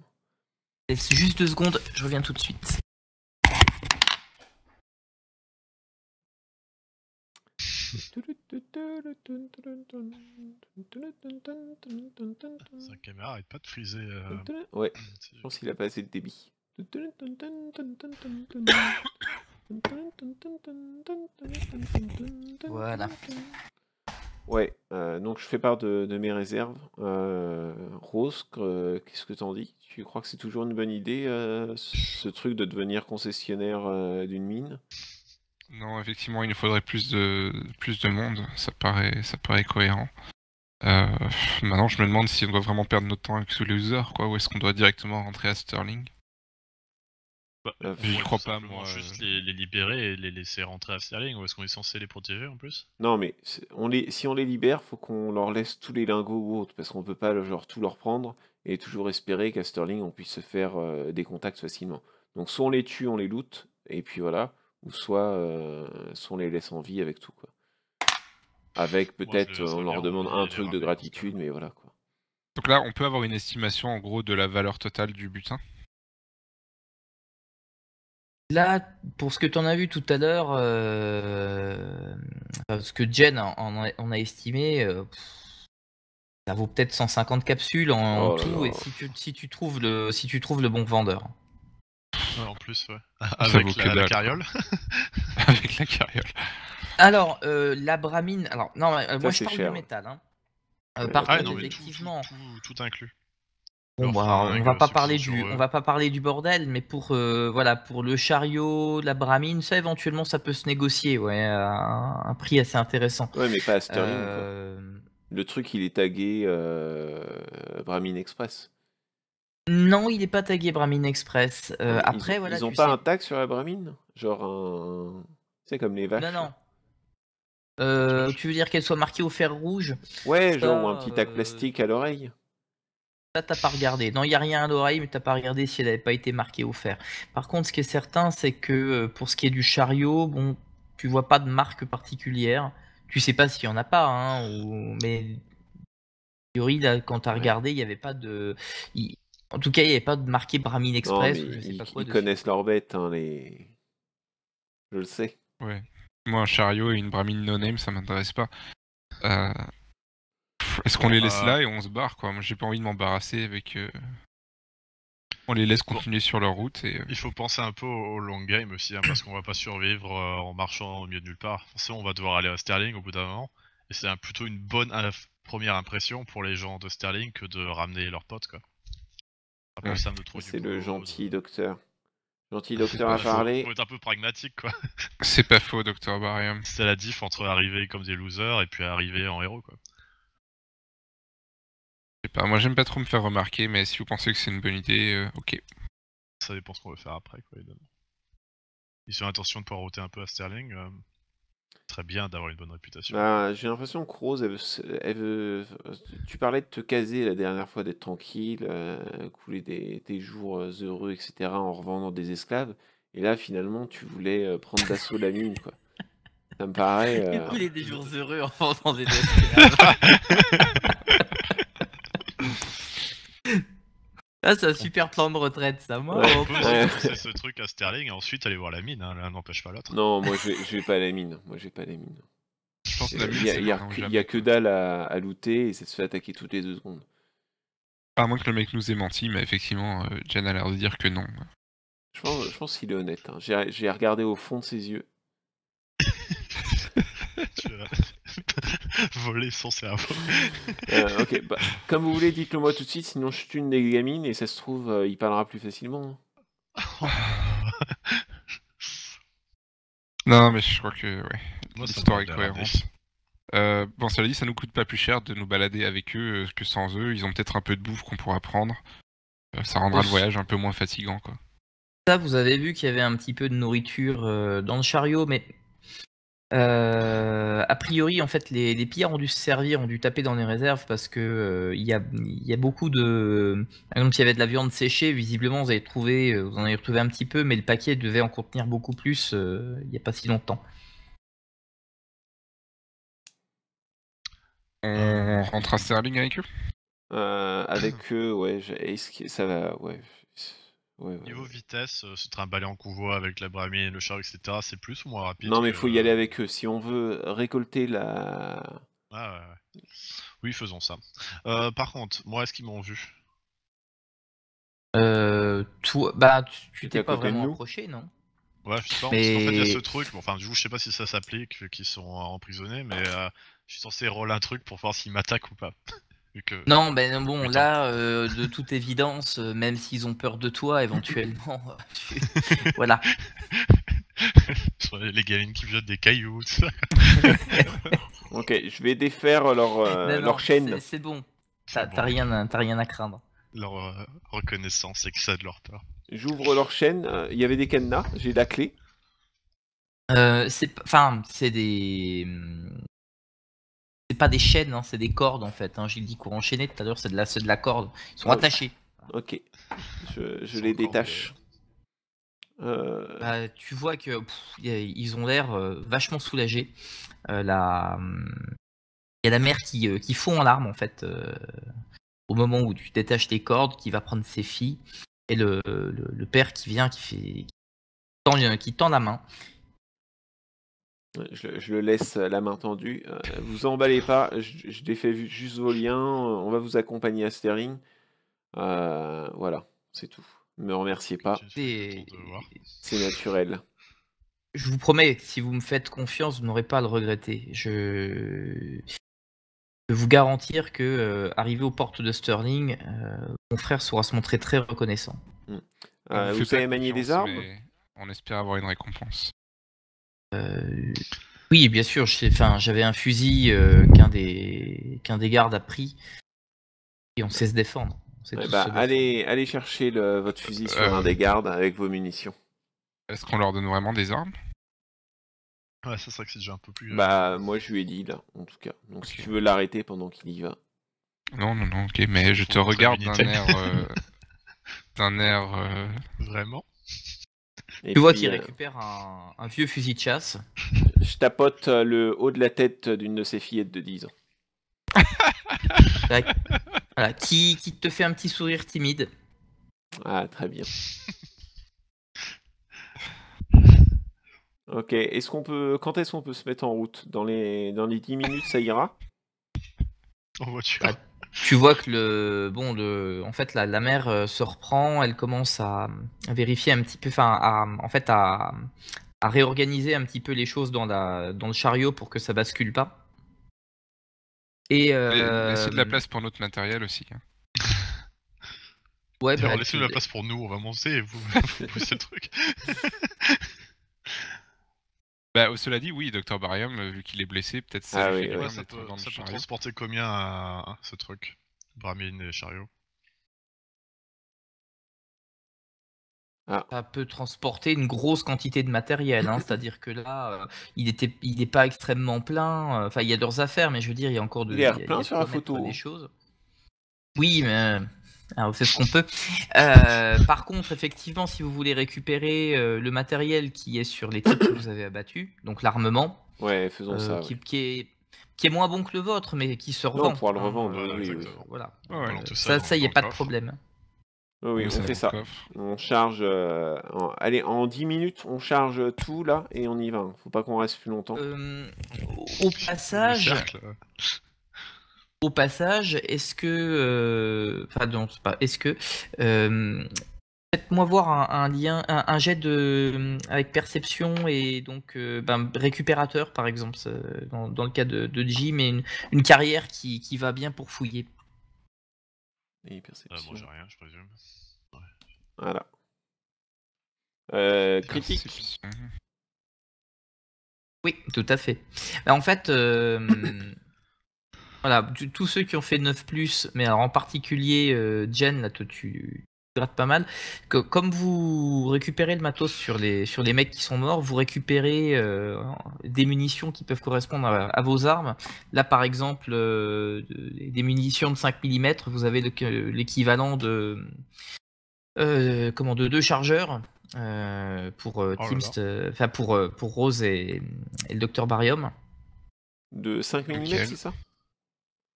Laisse juste 2 secondes, je reviens tout de suite. Sa caméra arrête pas de friser. Ouais, je pense qu'il a pas assez de débit. Voilà. Ouais, donc je fais part de mes réserves. Rose, qu'est-ce que t'en dis? Tu crois que c'est toujours une bonne idée, ce truc de devenir concessionnaire d'une mine? Non, effectivement, il nous faudrait plus de monde, ça paraît cohérent. Maintenant, je me demande si on doit vraiment perdre notre temps avec tous les users, quoi, ou est-ce qu'on doit directement rentrer à Sterling? J'y crois pas, moi. Juste les libérer et les laisser rentrer à Sterling, ou est-ce qu'on est censé les protéger en plus? Non, mais si on les libère, faut qu'on leur laisse tous les lingots ou autres, parce qu'on peut pas genre tout leur prendre et toujours espérer qu'à Sterling on puisse se faire des contacts facilement. Donc soit on les tue, on les loot, et puis voilà, ou soit on les laisse en vie avec tout, quoi. Avec peut-être, on leur demande un truc de gratitude, mais voilà, quoi. Donc là, on peut avoir une estimation en gros de la valeur totale du butin? Là, pour ce que tu en as vu tout à l'heure, ce que Jen en a estimé, ça vaut peut-être 150 capsules en tout, et si tu trouves le bon vendeur. Ouais, en plus, ouais. Avec la carriole. Avec la carriole. Alors, la bramine... Alors, non, moi je parle cher. Du métal. Hein. Par contre, effectivement... Tout inclus. Bon, bah, on va pas parler du bordel, mais pour le chariot, la bramine, ça éventuellement ça peut se négocier, ouais, à un prix assez intéressant. Ouais, mais pas à Sterling. Le truc, il est tagué Brahmin Express. Non, il est pas tagué Brahmin Express. Ils ont pas un tag sur la bramine, genre un, c'est comme les vaches. Non, non. Tu veux dire qu'elle soit marquée au fer rouge? Ouais, genre un petit tag plastique à l'oreille. Ça, t'as pas regardé. Non, il n'y a rien à l'oreille, mais t'as pas regardé si elle n'avait pas été marquée au fer. Par contre, ce qui est certain, c'est que pour ce qui est du chariot, bon, tu vois pas de marque particulière. Tu sais pas s'il y en a pas, hein, ou... mais a priori, là, quand t'as regardé, il n'y avait pas de... En tout cas, il n'y avait pas de marqué Brahmin Express. Non, ou je sais pas quoi ils connaissent leur bête, hein, les... Je le sais. Ouais. Moi, un chariot et une Brahmin no-name, ça m'intéresse pas. Est-ce qu'on les laisse là et on se barre, quoi? Moi, j'ai pas envie de m'embarrasser avec... On les laisse continuer sur leur route et... Il faut penser un peu au long game aussi, hein, parce qu'on va pas survivre en marchant au milieu de nulle part. Forcément, on va devoir aller à Sterling au bout d'un moment, et c'est plutôt une bonne première impression pour les gens de Sterling que de ramener leurs potes, quoi. Ouais. C'est le gentil docteur. Gentil docteur à parler. Faut être un peu pragmatique, quoi. C'est pas faux, docteur Barium. C'est la diff entre arriver comme des losers et puis arriver en héros, quoi. Je sais pas, moi j'aime pas trop me faire remarquer, mais si vous pensez que c'est une bonne idée, ok. Ça dépend ce qu'on veut faire après, quoi, évidemment. Ils ont l'intention de pouvoir router un peu à Sterling. Très bien d'avoir une bonne réputation. Bah, j'ai l'impression que Rose, elle veut... Tu parlais de te caser la dernière fois, d'être tranquille, couler des jours heureux, etc. en revendant des esclaves. Et là, finalement, tu voulais prendre d'assaut la mine, quoi. Ça me paraît... Couler des jours heureux en revendant des esclaves. Ah, c'est un super plan de retraite, ça, moi. Ouais, c'est ce truc à Sterling et ensuite aller voir la mine, hein. L'un n'empêche pas l'autre. Non, moi je vais pas à la mine. Moi j'ai pas à la mine. Je pense que la mine, il y a que dalle à looter et c'est de se faire attaquer toutes les 2 secondes. À moins que le mec nous ait menti, mais effectivement, Jen a l'air de dire que non. Je pense qu'il est honnête. Hein. J'ai regardé au fond de ses yeux. Voler son cerveau. Ok, bah, comme vous voulez, dites-le moi tout de suite, sinon je tune des gamines et ça se trouve, il parlera plus facilement. Non, mais je crois que ouais, l'histoire est cohérente. Bon, cela dit, ça nous coûte pas plus cher de nous balader avec eux que sans eux. Ils ont peut-être un peu de bouffe qu'on pourra prendre. Ça rendra le voyage un peu moins fatigant, quoi. Ça, vous avez vu qu'il y avait un petit peu de nourriture dans le chariot, mais... a priori, en fait, les pillards ont dû se servir, ont dû taper dans les réserves parce que il y a beaucoup de... Par exemple, s'il y avait de la viande séchée, visiblement, vous en avez retrouvé un petit peu, mais le paquet devait en contenir beaucoup plus il n'y a pas si longtemps. On rentre à Sterling avec eux? Avec eux, ouais. Ça va, ouais. Ouais. Niveau vitesse, se trimballer en convoi avec la Brahmin, le char, etc., c'est plus ou moins rapide? Non, mais il faut y aller avec eux. Si on veut récolter la... Ah, ouais. Oui, faisons ça. Par contre, moi, est-ce qu'ils m'ont vu? Toi, bah, tu t'es pas vraiment approché, non? Ouais, je pense. Mais... En fait, il y a ce truc. Bon, enfin, du coup, je sais pas si ça s'applique vu qu'ils sont emprisonnés, mais je suis censé roll un truc pour voir s'ils m'attaquent ou pas. Non, ben bon, putain. Là, de toute évidence, même s'ils ont peur de toi, éventuellement, voilà. Les gamines qui jettent des cailloux, tout ça. Ok, je vais défaire leur chaîne. C'est bon, t'as bon. Rien à craindre. Leur reconnaissance excède leur peur. J'ouvre leur chaîne, il y avait des cadenas, j'ai la clé. Enfin, c'est des... C'est pas des chaînes, hein, c'est des cordes en fait. Hein. J'ai dit qu'on enchaînait tout à l'heure, c'est de la corde. Ils sont attachés. Ok, je les détache. Bah, tu vois que ils ont l'air vachement soulagés. Il y a la mère qui fond en larmes en fait au moment où tu détaches tes cordes, qui va prendre ses filles, et le père qui vient, qui tend la main. Je le laisse la main tendue. Vous emballez pas, je défais juste vos liens. On va vous accompagner à Sterling. Voilà, c'est tout. Ne me remerciez pas. C'est naturel. Je vous promets, si vous me faites confiance, vous n'aurez pas à le regretter. Je peux vous garantir que, arrivé aux portes de Sterling, mon frère saura se montrer très reconnaissant. Vous savez manier des armes? On espère avoir une récompense. Oui, bien sûr, j'avais un fusil qu'un des gardes a pris et on sait se défendre. Allez chercher votre fusil sur un des gardes avec vos munitions. Est-ce qu'on leur donne vraiment des armes? Ouais, ça serait que c'est déjà un peu plus... Bah, moi je lui ai dit là, en tout cas. Donc si tu veux l'arrêter pendant qu'il y va. Non, non, non, ok, mais je te regarde d'un air... d'un air... Vraiment? Et tu vois qu'il récupère un vieux fusil de chasse. Je tapote le haut de la tête d'une de ses fillettes de 10 ans. Voilà, qui te fait un petit sourire timide. Ah, très bien. Ok, est-ce qu'on peut... Quand est-ce qu'on peut se mettre en route? Dans les 10 minutes, ça ira? En voiture. Ah, tu vois que en fait, la mère se reprend, elle commence à vérifier un petit peu, à réorganiser un petit peu les choses dans le chariot pour que ça bascule pas. Et laissez de la place pour notre matériel aussi. Hein. Ouais, bah, laissez de la place pour nous, on va monter et vous poussez le truc. Bah, cela dit, oui, Dr Barium, vu qu'il est blessé, peut-être ça, ça peut transporter combien à ce truc, Brahmin et chariot. Ah. Ça peut transporter une grosse quantité de matériel, hein, c'est-à-dire que là, il n'est pas extrêmement plein. Enfin, il y a d'autres affaires, mais je veux dire, il y a encore il y a plein sur la photo. Des choses. Oui, mais... Alors, on fait ce qu'on peut. Par contre, effectivement, si vous voulez récupérer le matériel qui est sur les types que vous avez abattus, donc l'armement, ouais, faisons ça, qui est moins bon que le vôtre, mais qui se revend. On pourra le revendre. Oui. Voilà. Ouais, alors, ça, il n'y a pas de problème. Oui, on fait ça. On charge. Allez, en 10 minutes, on charge tout là et on y va. Faut pas qu'on reste plus longtemps. Au passage. Au passage, faites-moi voir un lien, un jet de avec perception et donc récupérateur par exemple dans le cas de Jim et une carrière qui va bien pour fouiller. Et perception. Bon, j'ai rien, je présume. Ouais. Voilà. Critique. Oui, tout à fait. Bah, en fait. Voilà, tous ceux qui ont fait 9+, mais alors en particulier Jen, là, tu grattes pas mal. Comme vous récupérez le matos sur les mecs qui sont morts, vous récupérez des munitions qui peuvent correspondre à vos armes. Là, par exemple, des munitions de 5 mm, vous avez l'équivalent de 2 chargeurs pour Rose et le Dr Barium. De 5 mm, okay. C'est ça?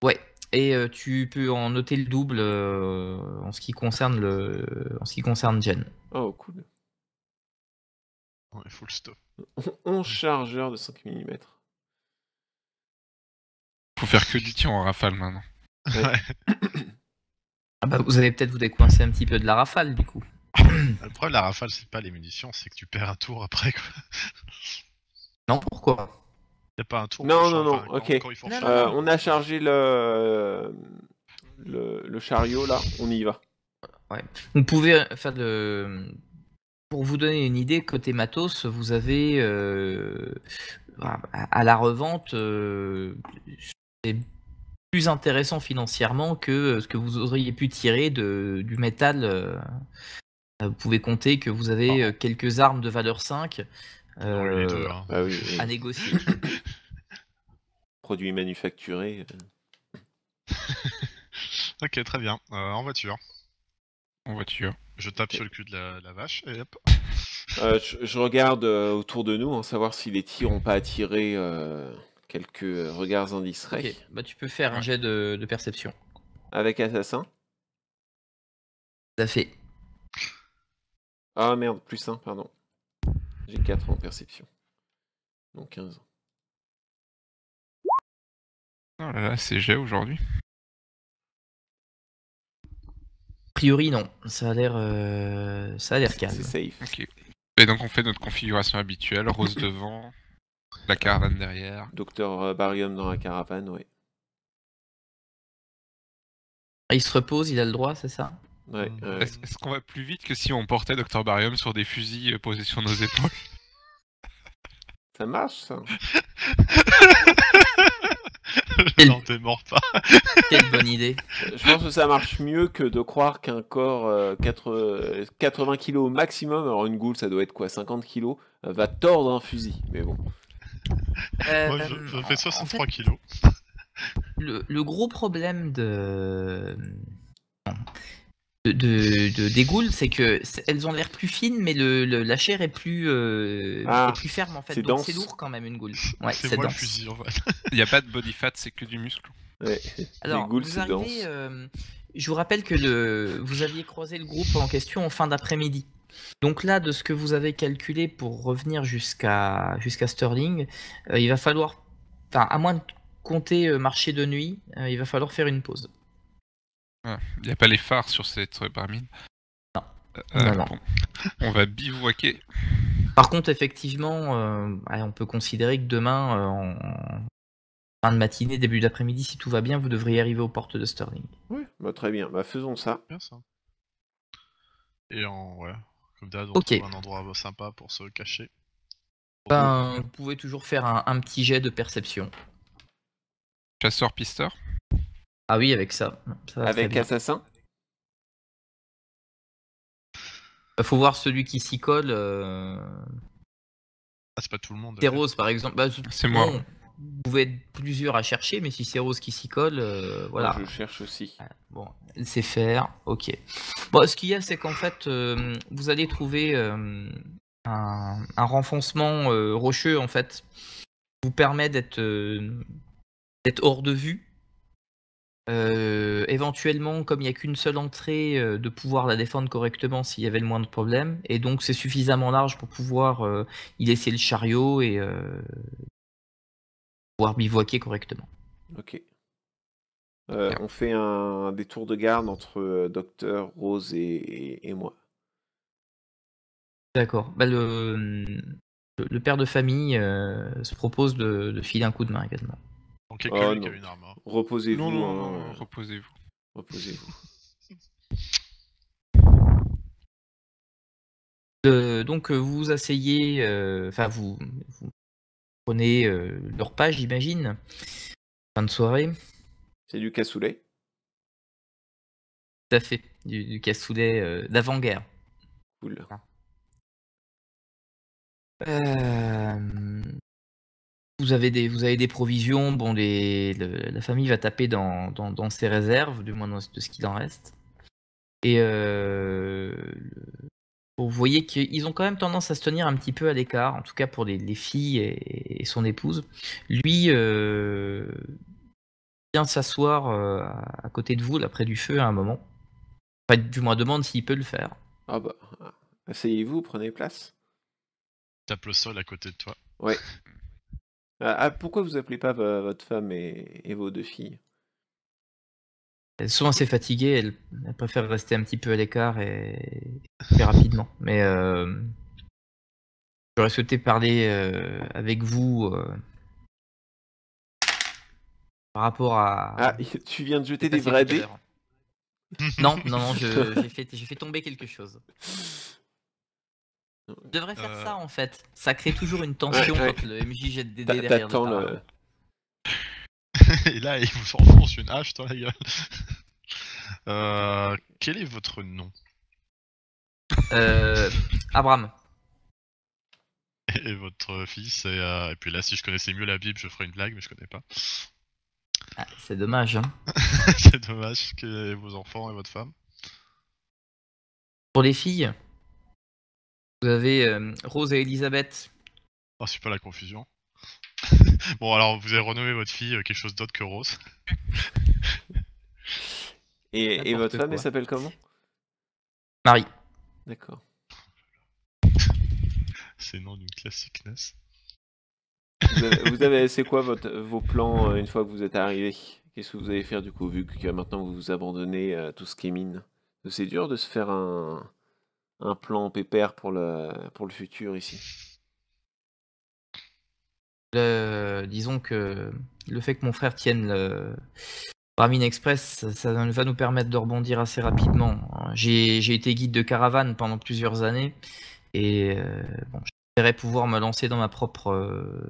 Ouais, et tu peux en noter le double en ce qui concerne Jen. Oh, cool. Ouais, full stop. 11 chargeurs de 5 mm. Faut faire que du tir en rafale maintenant. Ouais. Ah bah, vous allez peut-être vous décoincer un petit peu de la rafale du coup. Le problème de la rafale, c'est pas les munitions, c'est que tu perds un tour après quoi. Non, pourquoi? Pas un tour. Non, ok. On a chargé le chariot, là, on y va. Ouais. Vous pouvez faire Pour vous donner une idée, côté matos, vous avez à la revente, c'est plus intéressant financièrement que ce que vous auriez pu tirer du métal. Vous pouvez compter que vous avez quelques armes de valeur 5. Les deux, hein. Bah oui. À négocier. Produits manufacturés. Ok, très bien. En voiture. En voiture. Je tape sur le cul de la vache et hop. Je regarde autour de nous, savoir si les tirs n'ont pas attiré quelques regards indiscrets. Okay. Bah, tu peux faire un jet de perception. Avec assassin. Tout à fait. Ah merde, plus 1, pardon. J'ai 4 en perception. Donc 15 ans. Oh là là, c'est jet aujourd'hui. A priori non, ça a l'air calme. C'est safe. Okay. Et donc on fait notre configuration habituelle, Rose devant, la caravane derrière. Docteur Barium dans la caravane, oui. Il se repose, il a le droit, c'est ça? Ouais, Est-ce qu'on va plus vite que si on portait Dr Barium sur des fusils posés sur nos épaules? Ça marche ça. Non, t'es mort pas. Quelle bonne idée. Je pense que ça marche mieux que de croire qu'un corps 80 kg au maximum, alors une goule ça doit être quoi, 50 kg, va tordre un fusil, mais bon. Moi je fais 63 kg. le gros problème des goules, c'est que elles ont l'air plus fines, mais la chair est plus ferme en fait. Donc c'est lourd quand même une goule. Ouais, c'est moi dense. Le fusil en fait. Il n'y a pas de body fat, c'est que du muscle. Ouais. Alors, les goules, vous arrivez, je vous rappelle que vous aviez croisé le groupe en question en fin d'après-midi. Donc là, de ce que vous avez calculé pour revenir jusqu'à Sterling, il va falloir, enfin, à moins de compter marcher de nuit, il va falloir faire une pause. Ah, il n'y a pas les phares sur cette Brahmin. Non. Non. Bon. On va bivouaquer. Par contre, effectivement, allez, on peut considérer que demain, en fin de matinée, début d'après-midi, si tout va bien, vous devriez arriver aux portes de Sterling. Oui, bah, très bien. Bah, faisons ça. Bien ça. Et en... Ouais. Comme d'hab, on trouve un endroit sympa pour se cacher. Ben, vous pouvez toujours faire un petit jet de perception. Chasseur-pisteur? Ah oui, avec ça. Avec assassin? Faut voir celui qui s'y colle. Ah, c'est pas tout le monde. C'est Rose, par exemple. Bah, c'est moi. Vous pouvez être plusieurs à chercher, mais si c'est Rose qui s'y colle, voilà. Je cherche aussi. Bon, elle sait faire, ok. Bon, ce qu'il y a, c'est qu'en fait, vous allez trouver un renfoncement rocheux, en fait, qui vous permet d'être hors de vue. Éventuellement, comme il n'y a qu'une seule entrée, de pouvoir la défendre correctement s'il y avait le moins de problème. Et donc, c'est suffisamment large pour pouvoir y laisser le chariot et... bivouaquer correctement. Ok. On fait un détour de garde entre Docteur, Rose et moi. D'accord. Bah, le père de famille se propose de filer un coup de main également. Okay, reposez-vous. Reposez-vous. Reposez-vous. Donc vous vous asseyez, enfin vous prenez leur page, j'imagine. Fin de soirée. C'est du cassoulet. Tout à fait. Du cassoulet d'avant-guerre. Cool. Vous avez des provisions. Bon, la famille va taper dans ses réserves, du moins de ce qu'il en reste. Et vous voyez qu'ils ont quand même tendance à se tenir un petit peu à l'écart, en tout cas pour les filles et son épouse. Lui vient s'asseoir à côté de vous, là, près du feu, à un moment. Enfin, du moins, demande s'il peut le faire. Ah bah, asseyez-vous, prenez place. Tape le sol à côté de toi. Ouais. Ah, pourquoi vous appelez pas votre femme et vos deux filles? Elles sont assez fatiguées, elles préfèrent rester un petit peu à l'écart et très rapidement. Mais j'aurais souhaité parler avec vous par rapport à... Ah, tu viens de jeter des vrais dés? Non, j'ai fait tomber quelque chose. Je devrais faire ça en fait, ça crée toujours une tension quand le MJ jette des dés derrière. Et là, il vous enfonce une hache dans la gueule. Quel est votre nom? Abraham. Et votre fils et puis là, si je connaissais mieux la Bible, je ferais une blague, mais je connais pas. Ah, c'est dommage, hein. C'est dommage que vos enfants et votre femme. Pour les filles, vous avez Rose et Elisabeth. Oh, c'est pas la confusion. Bon, alors vous avez renommé votre fille quelque chose d'autre que Rose. Et votre femme, elle s'appelle comment? Marie. D'accord. C'est le nom d'une classique NES. C'est quoi vos plans une fois que vous êtes arrivés? Qu'est-ce que vous allez faire du coup, vu que maintenant vous vous abandonnez à tout ce qui est mine? C'est dur de se faire un plan pépère pour le futur ici. Disons que le fait que mon frère tienne le Brahmin Express, ça va nous permettre de rebondir assez rapidement. J'ai été guide de caravane pendant plusieurs années et bon, j'espérais pouvoir me lancer dans ma propre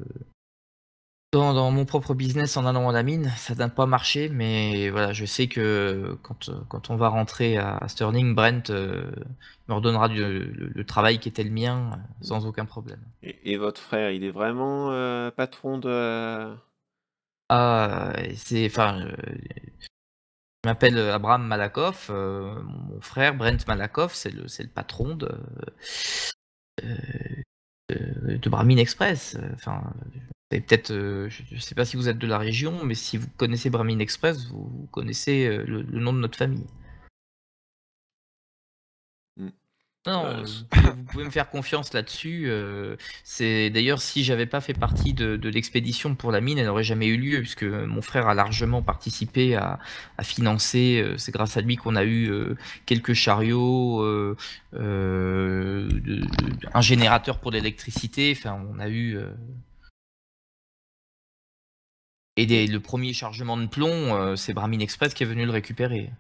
dans mon propre business en allant à la mine. Ça n'a pas marché, mais voilà, je sais que quand on va rentrer à Sterling, Brent me redonnera le travail qui était le mien sans aucun problème. Et votre frère, il est vraiment patron Je m'appelle Abraham Malakoff, mon frère Brent Malakoff, c'est le patron de Brahmin Express. Enfin, peut-être, je ne sais pas si vous êtes de la région, mais si vous connaissez Brahmin Express, vous connaissez le nom de notre famille. Non, vous pouvez me faire confiance là-dessus. C'est d'ailleurs, si j'avais pas fait partie de l'expédition pour la mine, elle n'aurait jamais eu lieu, puisque mon frère a largement participé à financer. C'est grâce à lui qu'on a eu quelques chariots, un générateur pour l'électricité. Enfin, on a eu et le premier chargement de plomb, c'est Brahmin Express qui est venu le récupérer.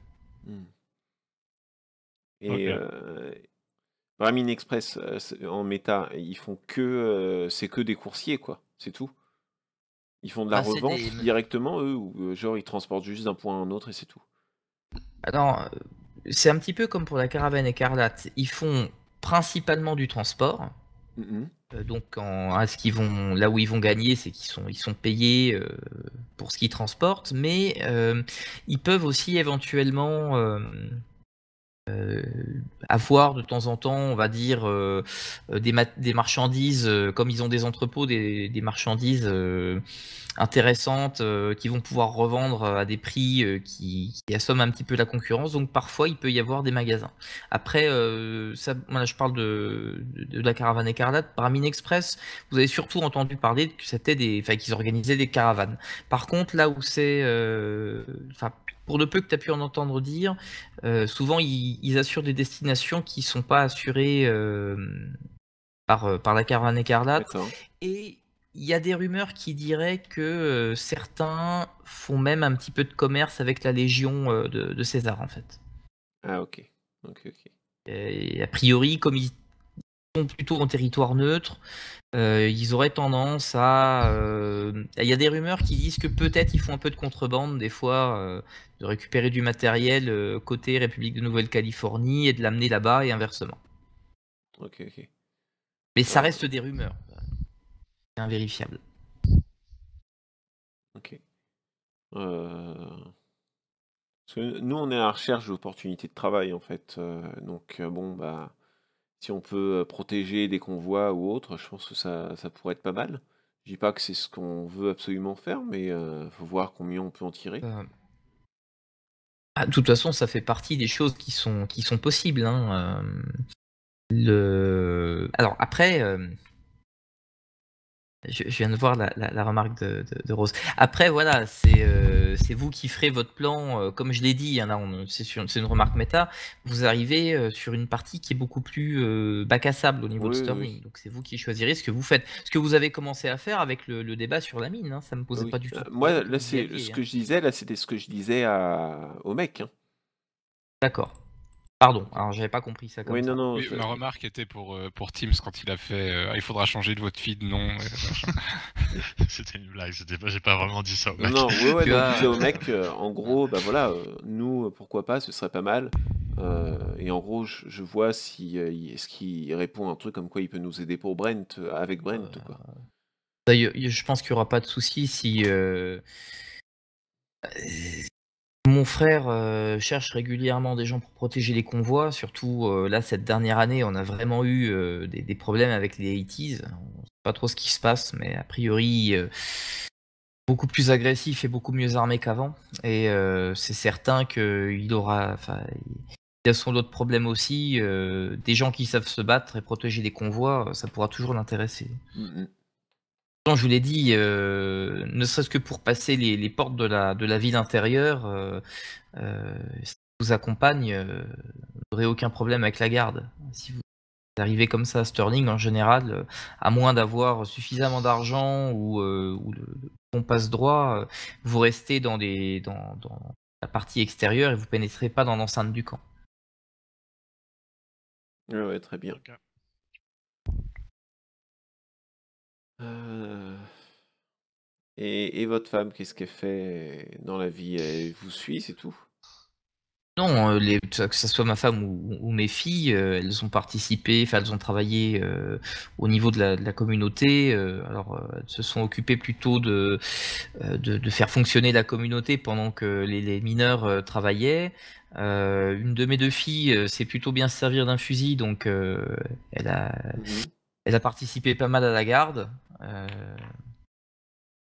Et okay. Brahmin Express en méta, ils font que c'est que des coursiers, quoi, c'est tout. Ils font de la revente directement, eux, ou genre ils transportent juste d'un point à un autre et c'est tout. Alors, c'est un petit peu comme pour la Caravane Écarlate, ils font principalement du transport. Donc là où ils vont gagner, c'est qu'ils sont payés pour ce qu'ils transportent, mais ils peuvent aussi éventuellement avoir de temps en temps, on va dire, des marchandises, comme ils ont des entrepôts, des marchandises intéressantes qui vont pouvoir revendre à des prix qui assomment un petit peu la concurrence, donc parfois il peut y avoir des magasins. Après, moi, je parle de la Caravane Écarlate. Brahmin Express, vous avez surtout entendu parler que qu'ils organisaient des caravanes. Par contre, là où c'est... pour le peu que tu as pu en entendre dire, souvent ils assurent des destinations qui ne sont pas assurées par la Caravane Écarlate. Et il y a des rumeurs qui diraient que certains font même un petit peu de commerce avec la Légion de César, en fait. Ah, ok. Et a priori, comme ils sont plutôt en territoire neutre, ils auraient tendance à... Il y a des rumeurs qui disent que peut-être ils font un peu de contrebande des fois, de récupérer du matériel côté République de Nouvelle-Californie et de l'amener là-bas et inversement. Ok. Mais ça reste des rumeurs. C'est invérifiable. Ok. Parce que nous, on est à la recherche d'opportunités de travail, en fait. Donc, bon, bah... Si on peut protéger des convois ou autre, je pense que ça pourrait être pas mal. Je dis pas que c'est ce qu'on veut absolument faire, mais il faut voir combien on peut en tirer. De toute façon, ça fait partie des choses qui sont possibles. Hein. Alors après, je viens de voir la remarque de Rose. Après, voilà, c'est vous qui ferez votre plan, comme je l'ai dit, hein, c'est une remarque méta, vous arrivez sur une partie qui est beaucoup plus bac à sable au niveau de Sterling, donc c'est vous qui choisirez ce que vous faites. Ce que vous avez commencé à faire avec le débat sur la mine, hein, ça ne me posait pas du tout. Moi, là, c'est ce que je disais, là, c'était ce que je disais au mec. Hein. D'accord. Pardon, alors j'avais pas compris ça comme ça. Non, oui, ma remarque était pour Teams quand il a fait il faudra changer de votre feed, non. C'était une blague, j'ai pas vraiment dit ça au mec. Non, on disait au mec, en gros, bah voilà, nous, pourquoi pas, ce serait pas mal. Et en gros, je vois si est-ce qu'il répond à un truc comme quoi il peut nous aider pour Brent, avec Brent ou quoi. D'ailleurs, je pense qu'il n'y aura pas de souci si. Mon frère cherche régulièrement des gens pour protéger les convois, surtout là cette dernière année on a vraiment eu des problèmes avec les 80s, on ne sait pas trop ce qui se passe, mais a priori beaucoup plus agressif et beaucoup mieux armé qu'avant, et c'est certain qu'il aura, il a son lot de problèmes aussi, des gens qui savent se battre et protéger les convois, ça pourra toujours l'intéresser. Je vous l'ai dit, ne serait-ce que pour passer les portes de la ville intérieure, si on vous accompagne, vous n'aurez aucun problème avec la garde. Si vous arrivez comme ça à Sterling, en général, à moins d'avoir suffisamment d'argent ou le bon passe-droit, vous restez dans la partie extérieure et vous ne pénétrez pas dans l'enceinte du camp. Ouais, très bien. Okay. Et votre femme, qu'est-ce qu'elle fait dans la vie? Elle vous suit, c'est tout? Non, que ce soit ma femme ou mes filles, elles ont participé, enfin elles ont travaillé au niveau de la communauté. Alors, elles se sont occupées plutôt de faire fonctionner la communauté pendant que les mineurs travaillaient. Une de mes deux filles sait plutôt bien se servir d'un fusil, donc elle a participé pas mal à la garde.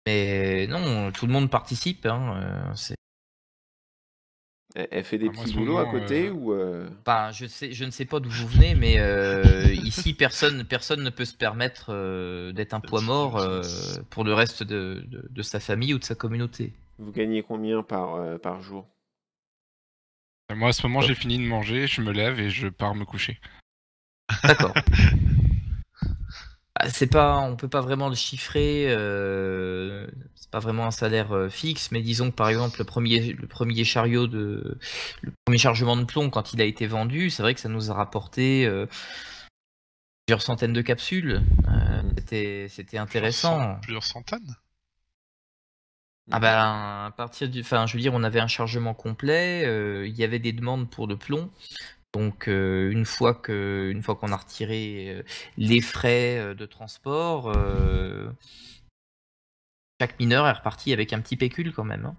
Mais non, tout le monde participe. Hein, Elle fait des petits boulots à côté ou ben, je ne sais pas d'où vous venez, mais ici personne ne peut se permettre d'être un poids mort pour le reste de sa famille ou de sa communauté. Vous gagnez combien par jour? Moi à ce moment j'ai fini de manger, je me lève et je pars me coucher. D'accord. C'est pas, on peut pas vraiment le chiffrer, c'est pas vraiment un salaire fixe, mais disons que par exemple le premier chargement de plomb quand il a été vendu, c'est vrai que ça nous a rapporté plusieurs centaines de capsules, c'était intéressant. Plusieurs centaines? Ah ben, à partir du, enfin je veux dire, on avait un chargement complet, il y avait des demandes pour le plomb. Donc une fois qu'on a retiré les frais de transport, chaque mineur est reparti avec un petit pécule quand même.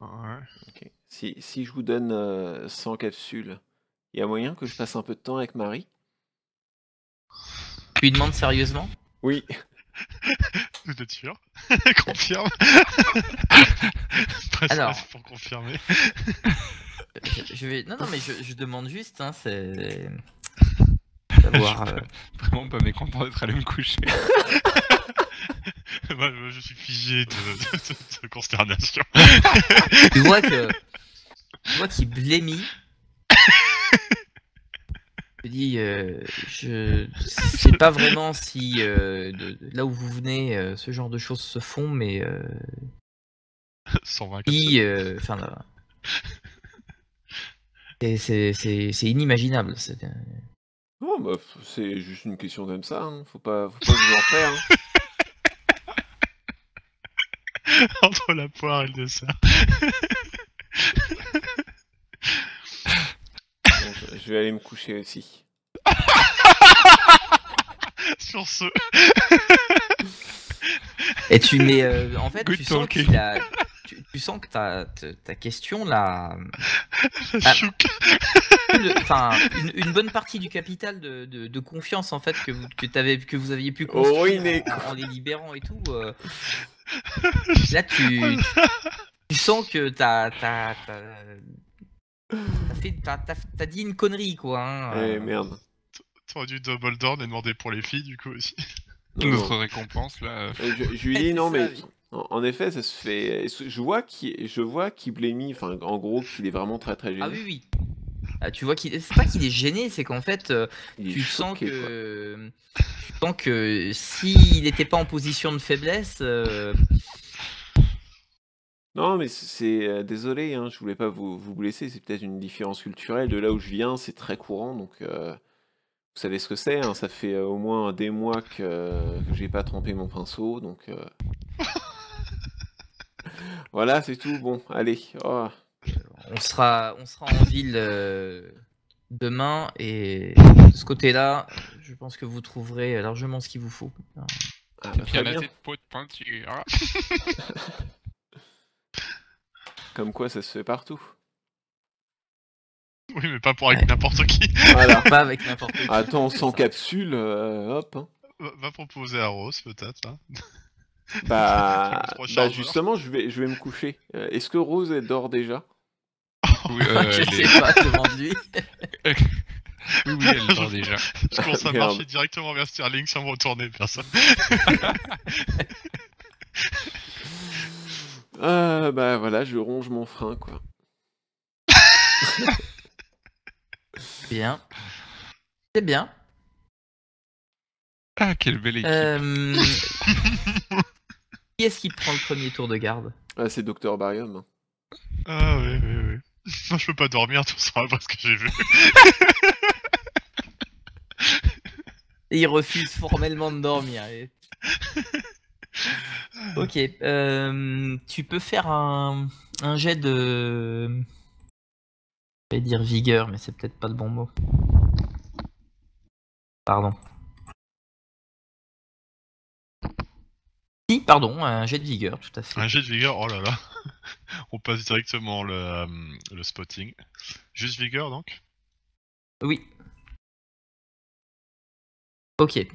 Hein. Okay. Si je vous donne 100 capsules, il y a moyen que je passe un peu de temps avec Marie? Tu lui demandes sérieusement? Oui. Vous êtes sûr? Confirme. Alors, c'est pour confirmer. Non, mais je demande juste, hein, c'est... Savoir, vraiment pas mécontent d'être allé me coucher. Moi, je suis figé de consternation. Tu vois qu'il blémit. Je dis, je sais pas vraiment si là où vous venez, ce genre de choses se font, mais... 120 enfin, là... C'est inimaginable. Non, bah, c'est juste une question comme ça, hein. Faut pas vous en faire. Hein. Entre la poire et le dessert. Bon, je vais aller me coucher aussi. Sur ce. Et tu mets. En fait, tu sens qu'il a. Tu sens que ta question, là... Enfin, une bonne partie du capital de confiance, en fait, que vous aviez pu construire en les libérant et tout. Là, tu sens que t'as dit une connerie, quoi. Hein, merde. T'aurais dû double down et demander pour les filles, du coup, aussi. Notre récompense, là... Je lui dis, non, mais... En effet, ça se fait. Je vois qu'il blémit. Enfin, en gros, qu'il est vraiment très très gêné. Ah oui. Ah, tu vois qu'il. C'est pas qu'il est gêné, c'est qu'en fait, tu sens que. Tant que s'il n'était pas en position de faiblesse. Non, mais c'est désolé. Hein, je voulais pas vous blesser. C'est peut-être une différence culturelle. De là où je viens, c'est très courant. Donc, vous savez ce que c'est. Hein, ça fait au moins des mois que j'ai pas trempé mon pinceau. Donc. Voilà, c'est tout. Bon, allez. Oh. On sera en ville demain et de ce côté-là, je pense que vous trouverez largement ce qu'il vous faut. Ah, bah, très bien. La tête peau de peinture. Comme quoi, ça se fait partout. Oui, mais pas pour avec n'importe qui. Voilà. Pas avec n'importe qui. Attends, sans capsule, hop. Hein. Va proposer à Rose, peut-être. Hein. Bah justement, je vais me coucher. Est-ce que Rose elle dort déjà? Oui, sais pas, devant lui. Oui, elle dort déjà. Je commence à marcher directement vers Sterling sans me retourner, personne. Bah voilà, je ronge mon frein, quoi. Bien. C'est bien. Ah, quelle belle équipe. Qui est-ce qui prend le premier tour de garde? Ah, c'est Dr Barium. Ah oui. Non, je peux pas dormir, tu sauras pas ce que j'ai vu. Et il refuse formellement de dormir. Et... Ok, tu peux faire un jet de... Je vais dire vigueur, mais c'est peut-être pas le bon mot. Pardon. Si, pardon, un jet de vigueur, tout à fait. Un jet de vigueur, oh là là. On passe directement le spotting. Juste vigueur, donc? Oui. Ok.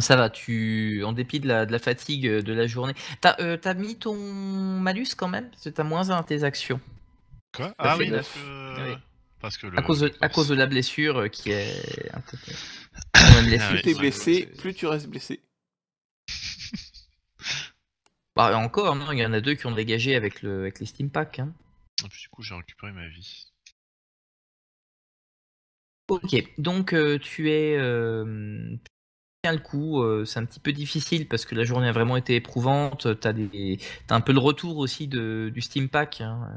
Ça va, tu, en dépit de la fatigue de la journée... T'as mis ton malus quand même? Parce que t'as moins 1 à tes actions. Quoi? Ah oui, parce que... À cause de la blessure qui est... Plus t'es blessé, plus tu restes blessé. Bah encore, non, il y en a 2 qui ont dégagé avec les Steam Pack. Hein. Et puis, du coup, j'ai récupéré ma vie. Ok, donc tu es... le coup, c'est un petit peu difficile parce que la journée a vraiment été éprouvante. T'as un peu le retour aussi du Steam Pack. Hein.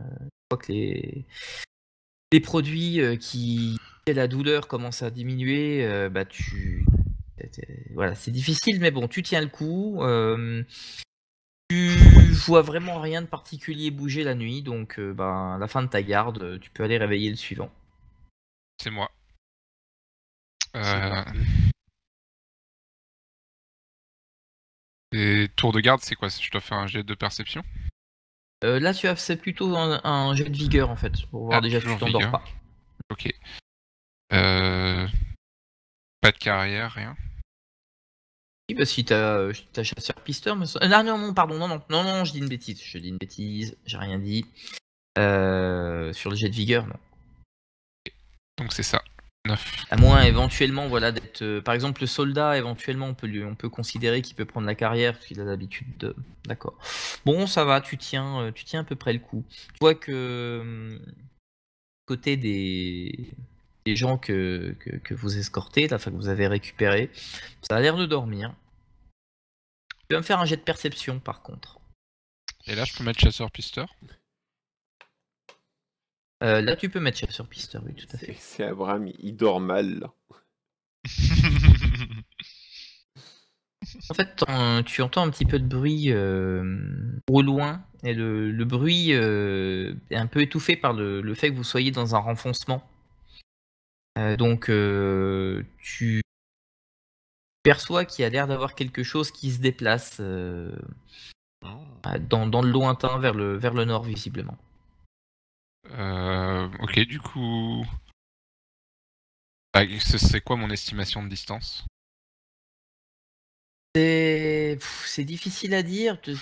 Je crois que les produits qui la douleur commence à diminuer. Bah tu, voilà, c'est difficile, mais bon, tu tiens le coup. Tu vois vraiment rien de particulier bouger la nuit, donc bah, à la fin de ta garde, tu peux aller réveiller le suivant. C'est moi. Et tour de garde, c'est quoi? Je dois faire un jet de perception? Là, tu as fait plutôt un jet de vigueur en fait, pour voir déjà si tu t'endors pas. Ok. Pas de carrière, rien. Oui, bah si t'as chasseur-pisteur, mais... Non, je dis une bêtise. J'ai rien dit. Sur le jet de vigueur, non. Okay. Donc c'est ça. 9. À moins éventuellement voilà d'être par exemple le soldat, éventuellement on peut considérer qu'il peut prendre la carrière parce qu'il a l'habitude de... D'accord. Bon, ça va, tu tiens à peu près le coup. Tu vois que côté des gens que vous escortez, enfin que vous avez récupéré, ça a l'air de dormir. Tu vas me faire un jet de perception par contre. Et là je peux mettre chasseur-pisteur? Là, tu peux mettre chasseur-pisteur, oui, tout à fait. C'est Abraham, il dort mal, là. En fait, tu entends un petit peu de bruit au loin, et le bruit est un peu étouffé par le fait que vous soyez dans un renfoncement. Donc, tu perçois qu'il y a l'air d'avoir quelque chose qui se déplace dans le lointain, vers le nord, visiblement. Ok, du coup... Ah, c'est quoi mon estimation de distance? C'est difficile à dire. Tu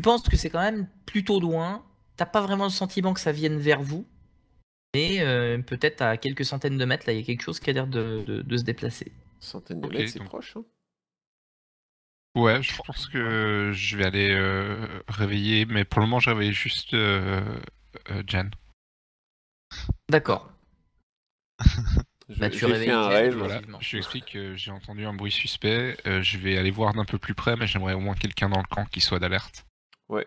penses que c'est quand même plutôt loin. T'as pas vraiment le sentiment que ça vienne vers vous. Mais peut-être à quelques centaines de mètres, là, il y a quelque chose qui a l'air de se déplacer. Centaines de mètres, c'est donc... proche, hein. Ouais, je pense que je vais aller réveiller, mais pour le moment, je réveille juste Jan. D'accord. Bah, tu réveilles un rêve. Voilà, je lui explique que j'ai entendu un bruit suspect. Je vais aller voir d'un peu plus près, mais j'aimerais au moins quelqu'un dans le camp qui soit d'alerte. Ouais.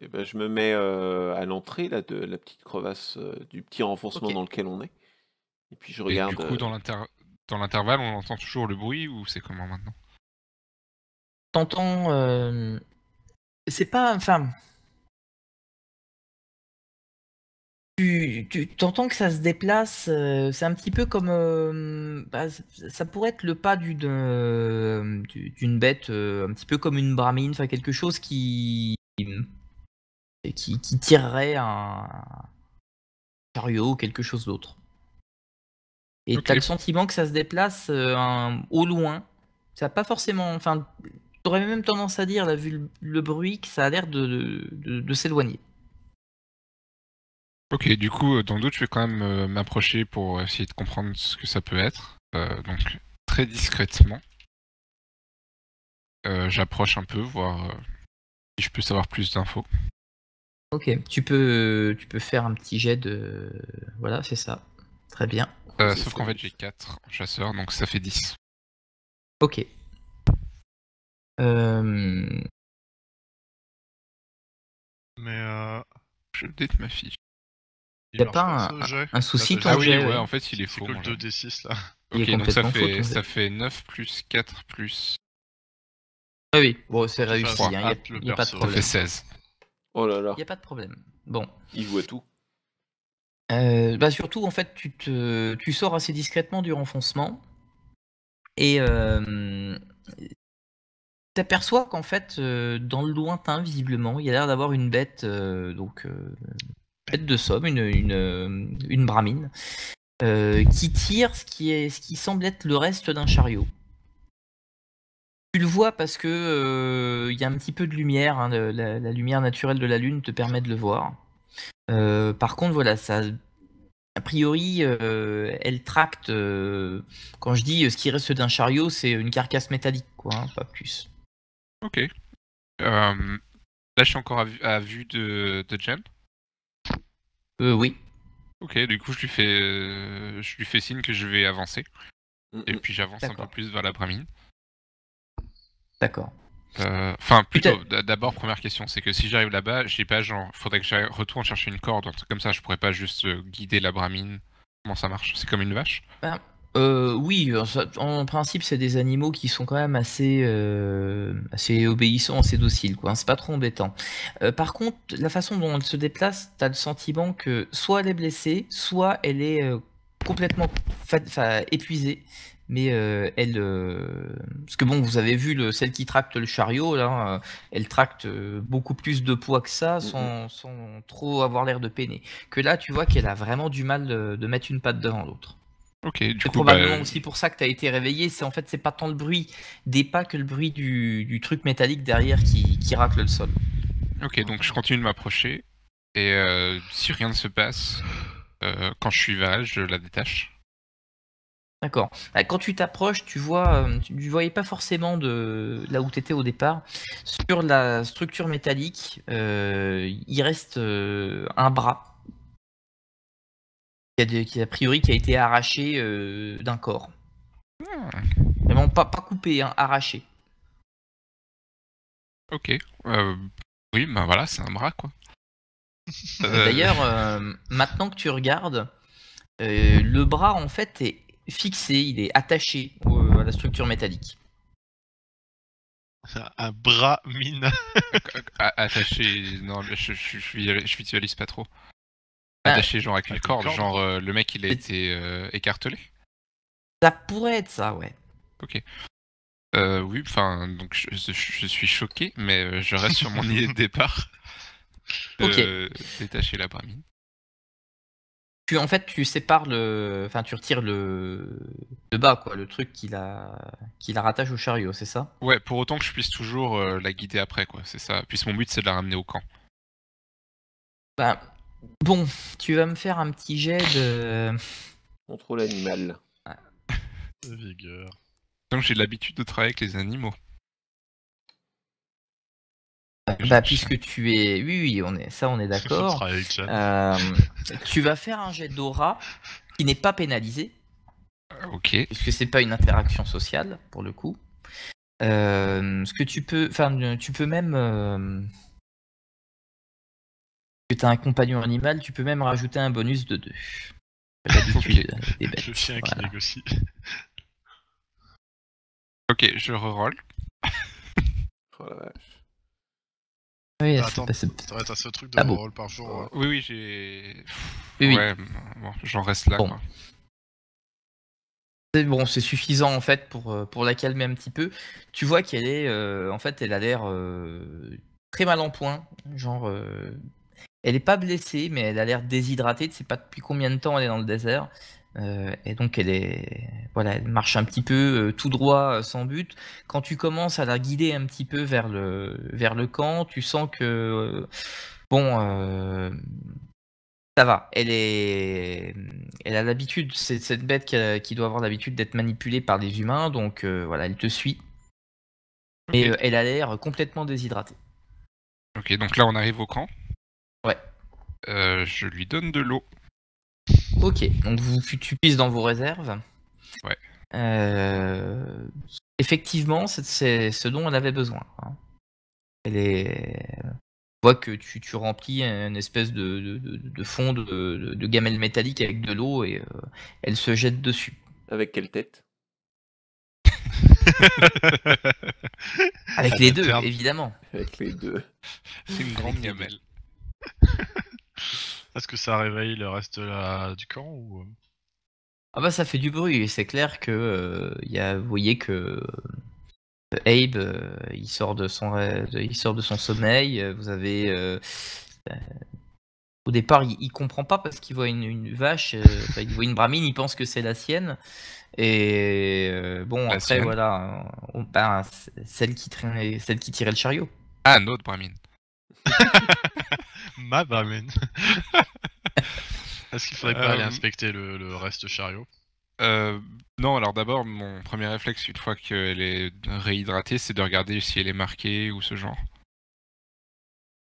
Et ben, je me mets à l'entrée là de la petite crevasse, du petit renfoncement dans lequel on est. Et puis je regarde. Et du coup, dans l'intervalle, on entend toujours le bruit ou c'est comment maintenant? T'entends... c'est pas... Enfin... Tu t'entends que ça se déplace, c'est un petit peu comme... bah, ça pourrait être le pas d'une bête, un petit peu comme une brahmine, enfin quelque chose qui tirerait un chariot ou quelque chose d'autre. Et t'as le sentiment que ça se déplace au loin. Ça n'a pas forcément... Enfin, j'aurais même tendance à dire, là, vu le bruit, que ça a l'air de s'éloigner. Ok, du coup, dans le doute, je vais quand même m'approcher pour essayer de comprendre ce que ça peut être. Donc, très discrètement, j'approche un peu, voir si je peux savoir plus d'infos. Ok, tu peux faire un petit jet de... Voilà, c'est ça. Très bien. Sauf qu'en fait, j'ai 4 chasseurs, donc ça fait 10. Ok. Mais je date ma fiche. T'as pas un souci ton jet? Ah oui, ouais, en fait il est faux. C'est que le 2d6 là. Ok, donc ça fait 9 plus 4 plus... Ah oui, bon c'est réussi, il n'y a pas de problème. Ça fait 16. Oh là là. Il n'y a pas de problème. Bon. Il joue à tout. Bah surtout, en fait, tu sors assez discrètement du renfoncement et t'aperçois qu'en fait, dans le lointain, visiblement, il y a l'air d'avoir une bête, bête de somme, une brahmine, qui tire ce qui semble être le reste d'un chariot. Tu le vois parce que y a un petit peu de lumière, hein, la lumière naturelle de la lune te permet de le voir. Par contre, voilà, ça, a priori, elle tracte. Quand je dis ce qui reste d'un chariot, c'est une carcasse métallique, quoi, hein, pas plus. Ok. Là, je suis encore à vue de Jen. Oui. Ok, du coup, je lui fais signe que je vais avancer. Et puis, j'avance un peu plus vers la bramine. D'accord. Enfin, plutôt, d'abord, première question, c'est que si j'arrive là-bas, je dis pas genre, faudrait que je retourne chercher une corde, un truc comme ça, je pourrais pas juste guider la bramine. Comment ça marche? C'est comme une vache? Ben, oui, en principe, c'est des animaux qui sont quand même assez obéissants, assez dociles, quoi. C'est pas trop embêtant. Par contre, la façon dont elle se déplace, t'as le sentiment que soit elle est blessée, soit elle est complètement épuisée. Mais parce que bon, vous avez vu celle qui tracte le chariot, là, elle tracte beaucoup plus de poids que ça, sans trop avoir l'air de peiner. Que là, tu vois qu'elle a vraiment du mal de mettre une patte devant l'autre. Okay, c'est probablement aussi pour ça que tu as été réveillé. C'est en fait, c'est pas tant le bruit des pas que le bruit du truc métallique derrière qui racle le sol. Ok, donc je continue de m'approcher. Et si rien ne se passe, quand je suis vers elle, je la détache. D'accord. Quand tu t'approches, tu vois, tu ne voyais pas forcément de là où tu étais au départ. Sur la structure métallique, il reste un bras qui a priori qui a été arraché d'un corps. Vraiment pas coupé, hein, arraché. Ok. Oui, ben voilà, c'est un bras, quoi. D'ailleurs, maintenant que tu regardes, le bras en fait est fixé, il est attaché à la structure métallique. Un bras mine. Attaché, non, je visualise pas trop. Attaché genre avec une corde, genre le mec il a été écartelé. Ça pourrait être ça, ouais. Ok. Oui, enfin, donc je suis choqué, mais je reste sur mon idée de départ. Détacher la bras mine. En fait, tu sépares tu retires le bas, quoi, le truc qui la rattache au chariot, c'est ça? Ouais, pour autant que je puisse toujours la guider après, quoi, c'est ça. Puis mon but, c'est de la ramener au camp. Bah, bon, tu vas me faire un petit jet de... Contrôle animal. Ouais. De vigueur. Donc j'ai l'habitude de travailler avec les animaux. Bah, puisque tu es... Oui, on est d'accord. Tu vas faire un jet d'aura qui n'est pas pénalisé. Ok. Puisque c'est pas une interaction sociale, pour le coup. Ce que tu peux... Enfin, tu peux même... Si tu as un compagnon animal, tu peux même rajouter un bonus de 2. L'habitude des bêtes. Le chien qui négocie. Ok, je reroll. Oh la vache. Oui, attends, t'as ce truc de rôle par jour. Oui, j'ai... Oui. Ouais, bon, j'en reste là. Bon, c'est suffisant en fait pour la calmer un petit peu. Tu vois qu'elle est... en fait, elle a l'air très mal en point. Genre, elle n'est pas blessée, mais elle a l'air déshydratée. Tu sais pas depuis combien de temps elle est dans le désert. Et donc elle est, voilà, elle marche un petit peu tout droit, sans but. Quand tu commences à la guider un petit peu vers le camp, tu sens que ça va. Elle a l'habitude, c'est cette bête qui doit avoir l'habitude d'être manipulée par des humains, donc voilà, elle te suit. Okay. Et elle a l'air complètement déshydratée. Ok, donc là on arrive au camp. Ouais. Je lui donne de l'eau. Ok, donc tu puisses dans vos réserves. Ouais. Effectivement, c'est ce dont elle avait besoin. Hein. Tu vois que tu remplis une espèce de fond de gamelle métallique avec de l'eau et elle se jette dessus. Avec quelle tête? Avec les deux, évidemment. Avec les deux. C'est une grande gamelle. Est-ce que ça réveille le reste du camp ou... Ah bah ça fait du bruit, et c'est clair que vous voyez que Abe il sort de son rêve, il sort de son sommeil. Vous avez au départ il comprend pas parce qu'il voit une vache, il voit une brahmine, il pense que c'est la sienne. Et bon après sienne. Voilà, celle qui tirait le chariot. Ah, une autre brahmine. Ma brahmine. Est-ce qu'il faudrait pas aller inspecter le reste chariot? Non, alors d'abord, mon premier réflexe, une fois qu'elle est réhydratée, c'est de regarder si elle est marquée ou ce genre.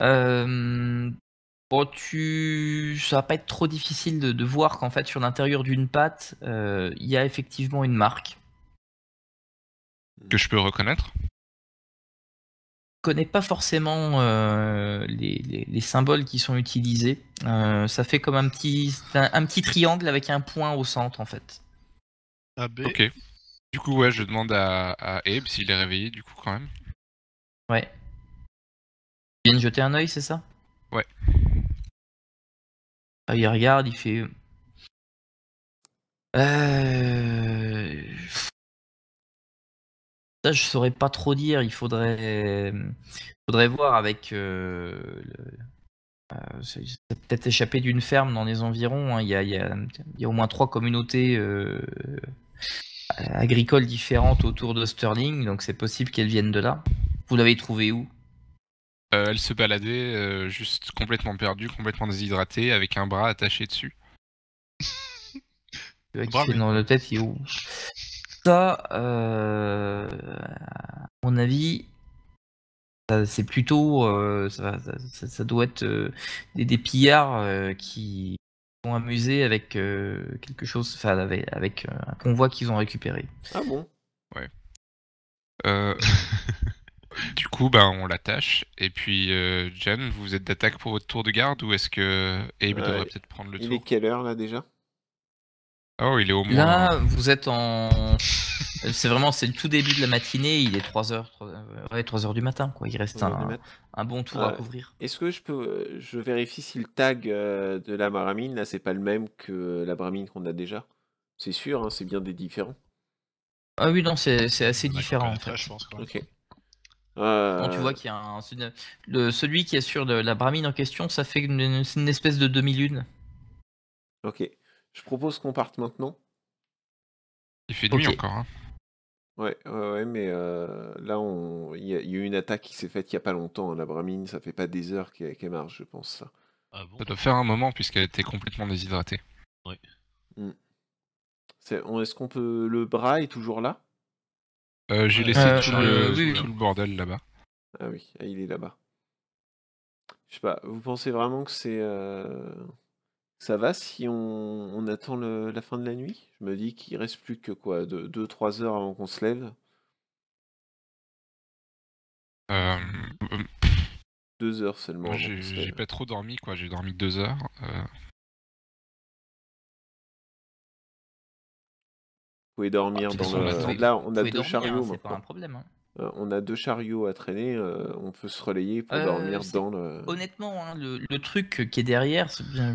Bon, ça va pas être trop difficile de voir qu'en fait, sur l'intérieur d'une patte, il y a effectivement une marque. Que je peux reconnaître? Je connais pas forcément les symboles qui sont utilisés. Ça fait comme un petit triangle avec un point au centre en fait. Ah, B. Ok. Du coup ouais, je demande à Abe s'il est réveillé du coup quand même. Ouais. Il vient de jeter un œil, c'est ça? Ouais. Ah, il regarde, il fait... Ça, je saurais pas trop dire, il faudrait voir avec... c'est peut-être échappé d'une ferme dans les environs, hein. Il y a au moins 3 communautés agricoles différentes autour de Sterling, donc c'est possible qu'elles viennent de là. Vous l'avez trouvée où? Elle se baladait, juste complètement perdue, complètement déshydratée, avec un bras attaché dessus. Dans la tête, il est où? Ça, à mon avis, c'est plutôt, ça doit être des pillards qui sont amusés avec quelque chose, enfin avec un convoi qu'ils ont récupéré. Ah bon? Ouais. Du coup, ben, on l'attache. Et puis, Jan, vous êtes d'attaque pour votre tour de garde ou est-ce que Abe devrait peut-être prendre le tour? Il est quelle heure là déjà? Oh, il est au moins... Là, vous êtes en... C'est le tout début de la matinée, il est 3h du matin, quoi. Il reste un bon tour à couvrir. Est-ce que je vérifie si le tag de la brahmine, là, c'est pas le même que la brahmine qu'on a déjà? C'est sûr, hein, c'est bien des différents. Ah oui, non, c'est assez différent. Je pense, quoi. Ok. Quand tu vois qu'il y a celui qui est sur la brahmine en question, ça fait une espèce de demi-lune. Ok. Je propose qu'on parte maintenant. Il fait nuit encore, hein. Ouais, mais là, il y a eu une attaque qui s'est faite il n'y a pas longtemps. La brahmine, ça fait pas des heures qu'elle marche, je pense. Ça. Ah bon? Ça doit faire un moment, puisqu'elle était complètement déshydratée. Oui. Mm. Est-ce qu'on peut... Le bras est toujours là? J'ai laissé tout le bordel là-bas. Ah oui, il est là-bas. Je sais pas, vous pensez vraiment que c'est... Ça va si on attend la fin de la nuit? Je me dis qu'il reste plus que quoi, 2-3 heures avant qu'on se lève. 2 heures seulement. Moi, j'ai pas trop dormi, quoi. J'ai dormi 2 heures. Vous pouvez dormir dans le... Là, on a 2 chariots. C'est pas un problème, hein. On a 2 chariots à traîner, on peut se relayer pour dormir dans le... Honnêtement, hein, le truc qui est derrière,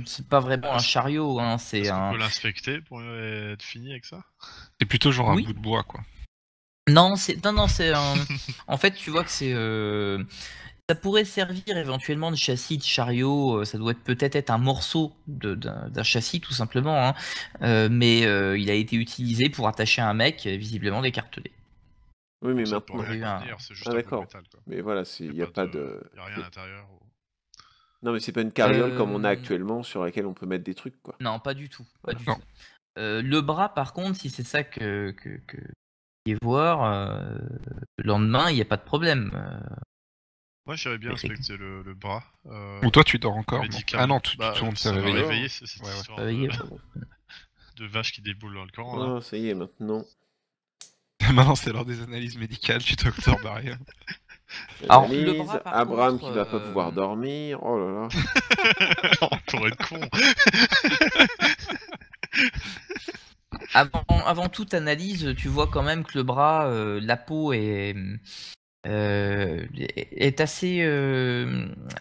c'est pas vraiment un chariot. Hein, on peut l'inspecter pour être fini avec ça? C'est plutôt genre un bout de bois, quoi. Non, c'est un... En fait, tu vois que c'est... Ça pourrait servir éventuellement de châssis, de chariot, ça doit peut-être être un morceau d'un châssis tout simplement, hein. Il a été utilisé pour attacher un mec, visiblement décartelé. Oui, mais maintenant... C'est juste un peu de métal, quoi. Mais voilà, il n'y a pas de... Il n'y a rien à l'intérieur. Ou... Non, mais c'est pas une carriole comme on a actuellement sur laquelle on peut mettre des trucs, quoi. Non, pas du tout. Pas du tout. Le bras, par contre, si c'est ça que vous allez voir, le lendemain, il n'y a pas de problème. Moi, j'aurais bien respecté le bras. Ou toi, tu dors encore? Ah non, tu tournes, ça va réveiller. C'est cette histoire de vache qui déboule dans le camp. Ça y est, maintenant... Maintenant, c'est l'heure des analyses médicales du docteur Barry. Alors, Abraham qui va pas pouvoir dormir. Oh là là. Pour être con. Avant toute analyse, tu vois quand même que le bras, la peau est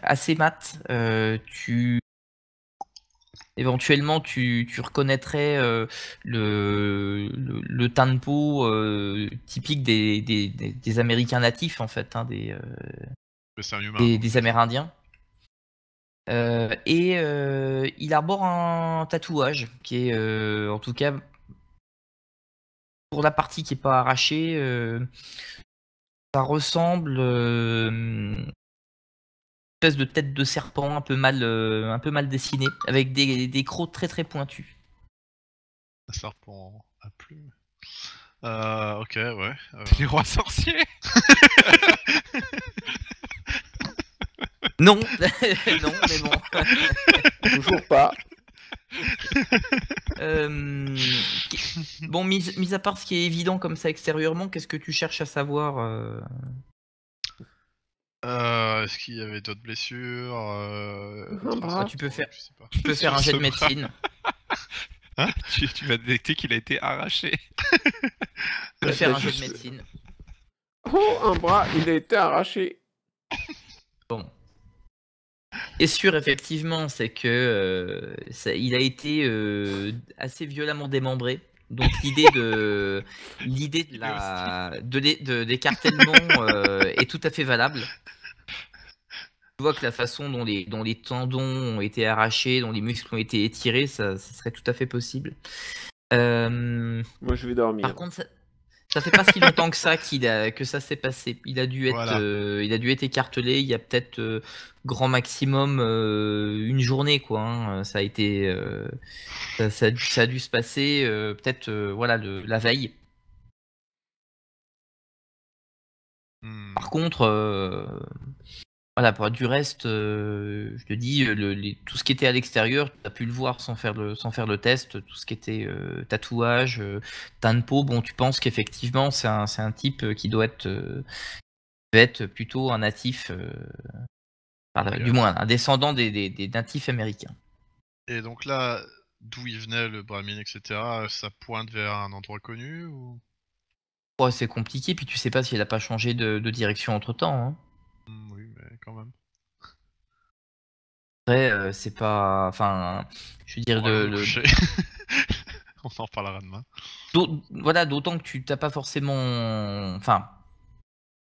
assez mate. Tu éventuellement tu reconnaîtrais le teint de peau typique des Américains natifs en fait, hein, des Amérindiens. Il arbore un tatouage qui est en tout cas pour la partie qui n'est pas arrachée, ça ressemble une espèce de tête de serpent un peu mal dessinée, avec des crocs très très pointus. Un serpent à plumes. Ok, ouais. Les rois sorciers. Non, non, mais bon. Toujours pas. Bon, mis à part ce qui est évident comme ça extérieurement, qu'est-ce que tu cherches à savoir est-ce qu'il y avait d'autres blessures tu peux faire un jet de médecine. Hein, tu vas détecter qu'il a été arraché. Tu peux faire un jet de médecine. Oh, un bras, il a été arraché. Bon. Et sûr, effectivement, c'est que il a été assez violemment démembré. Donc l'idée de l'écartèlement est tout à fait valable. Tu vois que la façon dont les tendons ont été arrachés, dont les muscles ont été étirés, ça serait tout à fait possible. Moi, je vais dormir. Par contre, ça fait pas si longtemps que ça que ça s'est passé. Il a dû être écartelé. Il y a peut-être grand maximum une journée quoi. Hein. Ça a été, ça a dû se passer peut-être voilà la veille. Par contre, voilà pour du reste, je te dis tout ce qui était à l'extérieur, tu as pu le voir sans faire le test, tout ce qui était tatouage, teint de peau, bon tu penses qu'effectivement c'est un type qui doit être plutôt un natif, du moins un descendant des natifs américains. Et donc là, d'où il venait le Brahmin, etc., ça pointe vers un endroit connu ou... Oh, c'est compliqué, puis tu sais pas s'il a pas changé de direction entre temps. Hein. Oui, mais quand même. Après, c'est pas... Enfin, je veux dire... On en reparlera demain. Voilà, d'autant que tu t'as pas forcément... Enfin,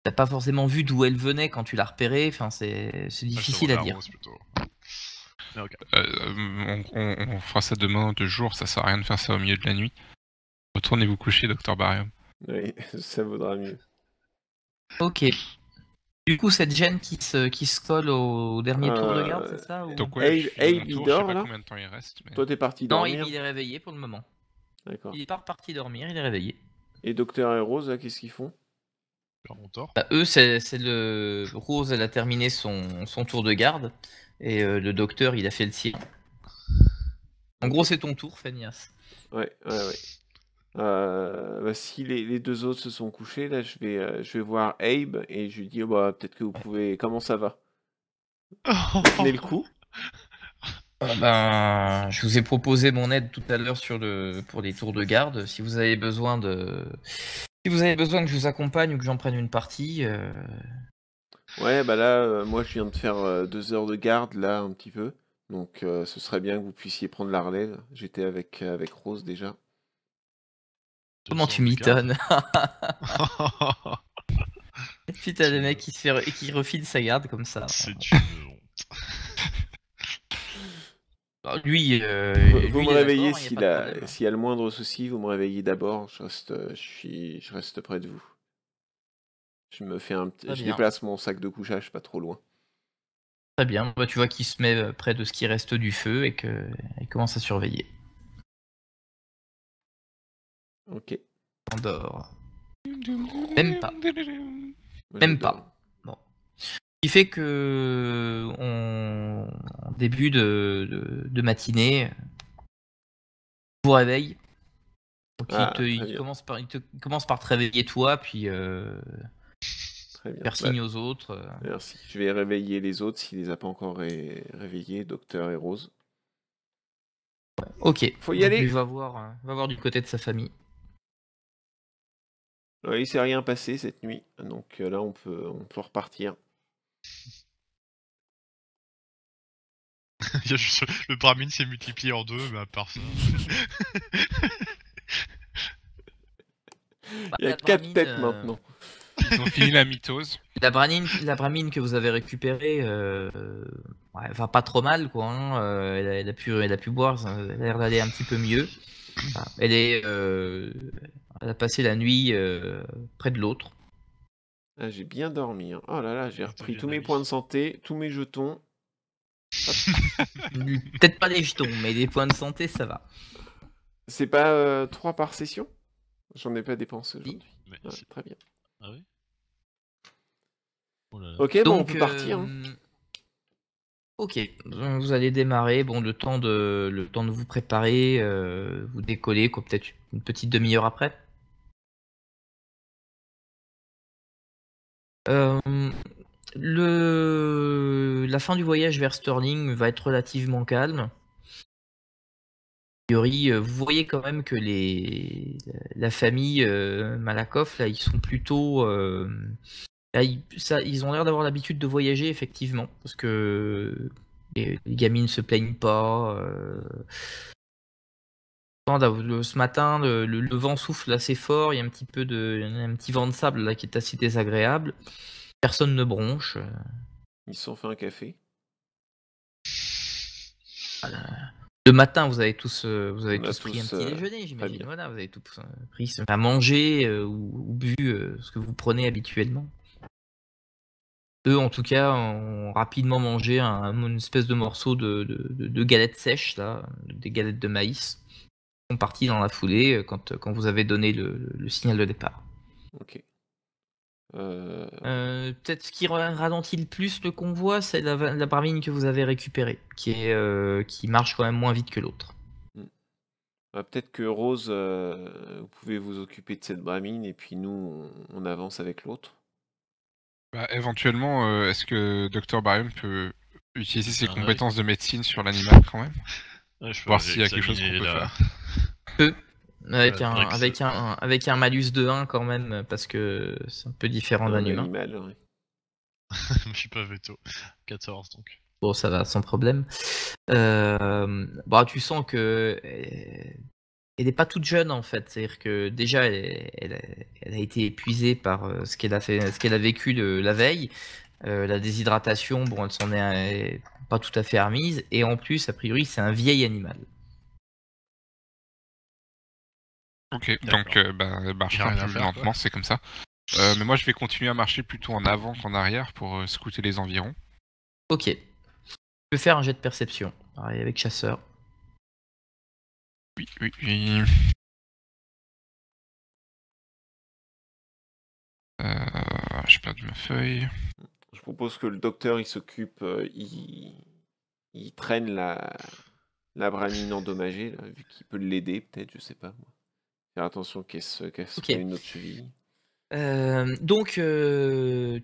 t'as pas forcément vu d'où elle venait quand tu l'as repérée. Enfin, c'est difficile à dire. Mais okay. On fera ça demain, 2 jours. Ça sert à rien de faire ça au milieu de la nuit. Retournez vous coucher, Docteur Barium. Oui, ça vaudra mieux. Ok. Du coup, cette gêne qui se colle au dernier tour de garde, c'est ça ou... Donc ouais, il dort là. Toi, t'es parti dormir. Non, il est réveillé pour le moment. D'accord. Il est pas reparti dormir, il est réveillé. Et Docteur et Rose, là, qu'est-ce qu'ils font? On dort. Bah, eux, c'est le... Rose, elle a terminé son tour de garde, et le Docteur, il a fait le sien. En gros, c'est ton tour, Fenias. Ouais. Bah si les 2 autres se sont couchés, là je vais voir Abe et je lui dis peut-être que vous pouvez. Comment ça va? Tenez le coup. Ben, je vous ai proposé mon aide tout à l'heure pour les tours de garde. Si vous avez besoin que je vous accompagne ou que j'en prenne une partie. Ouais, bah là moi je viens de faire 2 heures de garde là un petit peu, donc ce serait bien que vous puissiez prendre la relève. J'étais avec Rose déjà. Comment tu mitonnes? Putain, le mec qui refile sa garde comme ça. C'est dur. Lui, vous me réveillez s'il y a le moindre souci, vous me réveillez d'abord. Je reste près de vous. Je déplace mon sac de couchage pas trop loin. Très bien. Bah, tu vois qu'il se met près de ce qui reste du feu et qu'il commence à surveiller. Ok. On dort. Même pas. Bon. Ce qui fait que en début de matinée, vous réveille. Donc il commence par te réveiller toi, puis faire signe aux autres. Merci. Je vais réveiller les autres s'il les a pas encore réveillés, Docteur et Rose. Ok. Faut y aller. Il va voir du côté de sa famille. Il ne s'est rien passé cette nuit, donc là on peut repartir. Le Brahmin s'est multiplié en deux, mais à part ça... Il y a 4 têtes maintenant. Ils ont fini la mitose. La Brahmin que vous avez récupérée, ouais, va pas trop mal, quoi. Hein. Elle a pu boire, elle a l'air d'aller un petit peu mieux. Enfin, elle a passé la nuit près de l'autre. Ah, j'ai bien dormi. Hein. Oh là là, j'ai repris tous mes points de santé, tous mes jetons. Peut-être pas des jetons, mais des points de santé, ça va. C'est pas 3 par session? J'en ai pas dépensé aujourd'hui. Oui. Ouais, très bien. Ah oui. Oh là là. Ok, donc, bon, on peut partir. Hein. Ok, vous allez démarrer. Bon, le temps de vous préparer, vous décoller, quoi, peut-être une petite demi-heure après. La fin du voyage vers Sterling va être relativement calme. Vous voyez quand même que la famille Malakoff, là, ils sont plutôt... là, ils ont l'air d'avoir l'habitude de voyager, effectivement, parce que les gamines ne se plaignent pas. Ce matin, le vent souffle assez fort, il y a un petit vent de sable là, qui est assez désagréable. Personne ne bronche. Ils se sont fait un café. Voilà. Le matin, vous avez tous pris un petit déjeuner, j'imagine. Voilà, vous avez tous pris à manger ou bu ce que vous prenez habituellement. Eux, en tout cas, ont rapidement mangé une espèce de morceau de galettes sèches, là, des galettes de maïs. Ils sont partis dans la foulée quand vous avez donné le signal de départ. Ok. Peut-être ce qui ralentit le plus le convoi, c'est la Brahmin que vous avez récupérée, qui marche quand même moins vite que l'autre. Bah, peut-être que Rose, vous pouvez vous occuper de cette Brahmin et puis nous, on avance avec l'autre. Bah, éventuellement, est-ce que Dr Barium peut utiliser ses compétences de médecine sur l'animal quand même? Ouais, voir s'il y a quelque chose qu'on peut faire. Avec un malus de 1 quand même, parce que c'est un peu différent d'un humain. Ouais. Je suis pas veto. 14 donc. Bon, ça va, sans problème. Bah, tu sens que elle n'est pas toute jeune en fait. C'est-à-dire que déjà, elle a été épuisée par ce qu'elle a fait, ce qu'elle a vécu la veille. La déshydratation, bon, elle s'en est pas tout à fait remise. Et en plus, a priori, c'est un vieil animal. Ok, donc marcher un peu lentement, c'est comme ça. Mais moi je vais continuer à marcher plutôt en avant qu'en arrière pour scouter les environs. Ok. Je peux faire un jet de perception. Pareil avec chasseur. Oui, oui, oui. J'ai perdu ma feuille. Je propose que le docteur il s'occupe, il traîne la Brahmin endommagée, là, vu qu'il peut l'aider peut-être, je sais pas moi. Faire attention qu'elle se fait une autre cheville. Donc,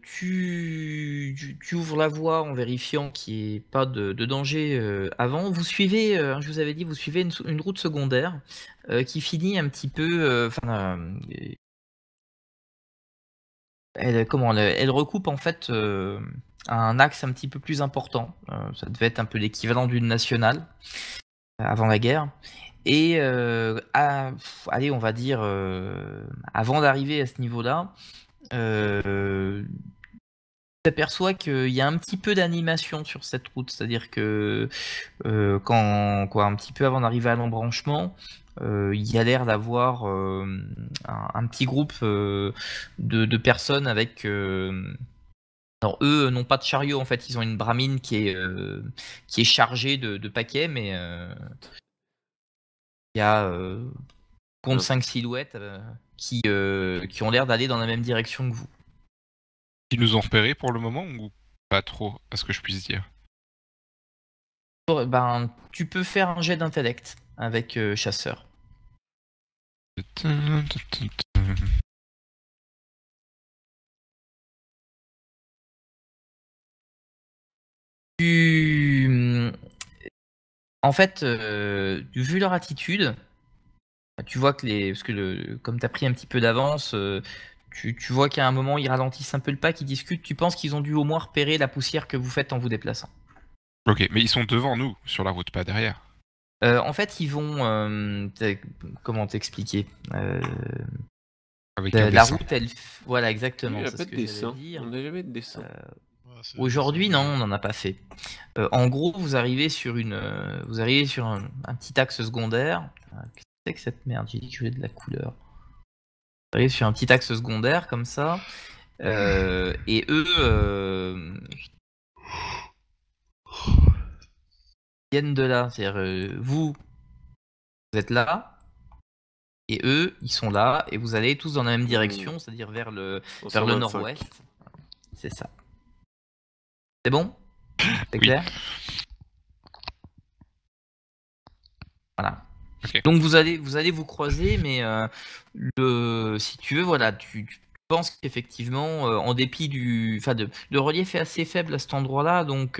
tu ouvres la voie en vérifiant qu'il n'y ait pas de danger avant. Vous suivez, je vous avais dit, vous suivez une route secondaire qui finit un petit peu... elle recoupe en fait un axe un petit peu plus important. Ça devait être un peu l'équivalent d'une nationale avant la guerre. Et allez, on va dire, avant d'arriver à ce niveau-là, tu t'aperçois qu'il y a un petit peu d'animation sur cette route, c'est-à-dire que un petit peu avant d'arriver à l'embranchement, il y a l'air d'avoir un petit groupe de personnes avec... Alors eux n'ont pas de chariot, en fait, ils ont une Brahmin qui est chargée de paquets, mais... Il y a compte 5 silhouettes qui ont l'air d'aller dans la même direction que vous. Ils nous ont repérés pour le moment ou pas trop, à ce que je puisse dire? Ben, tu peux faire un jet d'intellect avec chasseur. En fait, vu leur attitude, tu vois que comme tu as pris un petit peu d'avance, tu vois qu'à un moment, ils ralentissent un peu le pas, qu'ils discutent. Tu penses qu'ils ont dû au moins repérer la poussière que vous faites en vous déplaçant. Ok, mais ils sont devant nous, sur la route, pas derrière. En fait, ils vont... comment t'expliquer avec la route, elle... Voilà, exactement. Il n'y a pas de dessin. On n'a jamais de dessin. Aujourd'hui, non, on n'en a pas fait. En gros, vous arrivez sur une, vous arrivez sur un petit axe secondaire. Qu'est-ce que c'est que cette merde? J'ai dit que je voulais de la couleur. Vous arrivez sur un petit axe secondaire, comme ça. Et eux... viennent de là. C'est-à-dire, vous, vous êtes là, et eux, ils sont là, et vous allez tous dans la même direction, c'est-à-dire vers le nord-ouest. C'est ça. C'est bon? C'est clair? Voilà. Okay. Donc vous allez vous croiser, mais si tu veux, voilà, tu penses qu'effectivement, en dépit du... Enfin, le relief est assez faible à cet endroit-là, donc...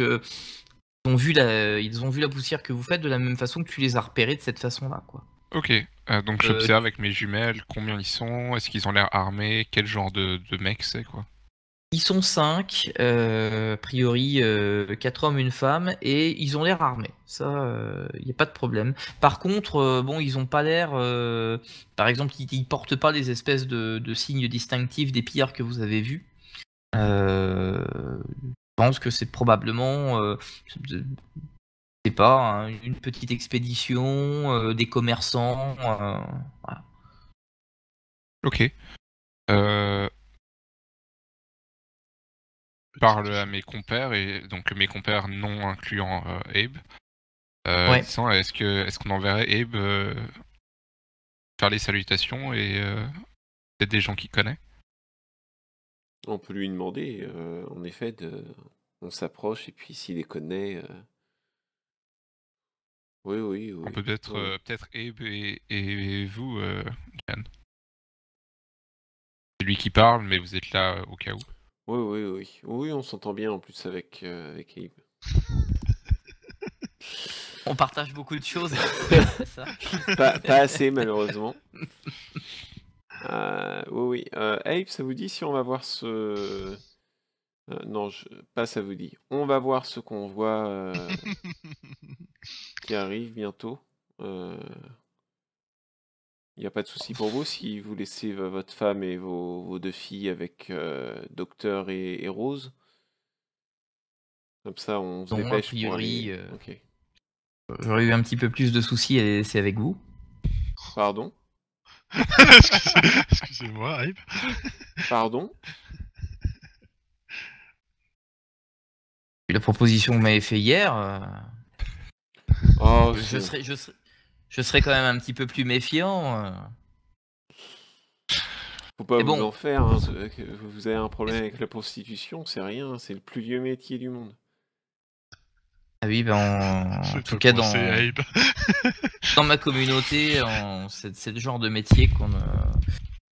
ils ont vu la poussière que vous faites de la même façon que tu les as repérés de cette façon-là, quoi. Ok, donc j'observe avec mes jumelles combien ils sont, est-ce qu'ils ont l'air armés, quel genre de mec c'est, quoi. Ils sont 5, a priori 4 hommes, une femme, et ils ont l'air armés. Ça, il n'y a pas de problème. Par contre, bon, ils n'ont pas l'air... par exemple, ils ne portent pas les espèces de signes distinctifs des pillards que vous avez vus. Je pense que c'est probablement, je sais pas, hein, une petite expédition, des commerçants, voilà. Ok. Parle à mes compères, et donc mes compères non incluant Abe. Ouais. Est-ce qu'on enverrait Abe faire les salutations et peut-être des gens qu'il connaît? On peut lui demander, en effet, on s'approche et puis s'il les connaît... Oui. On peut peut-être et vous, Yann. C'est lui qui parle, mais vous êtes là au cas où. Oui, on s'entend bien en plus avec Abe. On partage beaucoup de choses. Ça. Pas assez, malheureusement. Abe, ça vous dit si on va voir ce... Non, pas ça vous dit. On va voir ce qu'on voit qui arrive bientôt. Il n'y a pas de souci pour vous si vous laissez votre femme et vos deux filles avec Docteur et Rose. Comme ça, on se dépêche. A priori, pour aller... Okay. J'aurais eu un petit peu plus de soucis à laisser avec vous. Pardon? Excusez-moi, Abe. Pardon? La proposition que vous m'avez fait hier, je serais quand même un petit peu plus méfiant. Faut pas vous en faire, hein. Vous avez un problème avec la prostitution, c'est rien, c'est le plus vieux métier du monde. Ah oui, ben en tout cas, dans ma communauté, c'est le genre de métier qu'on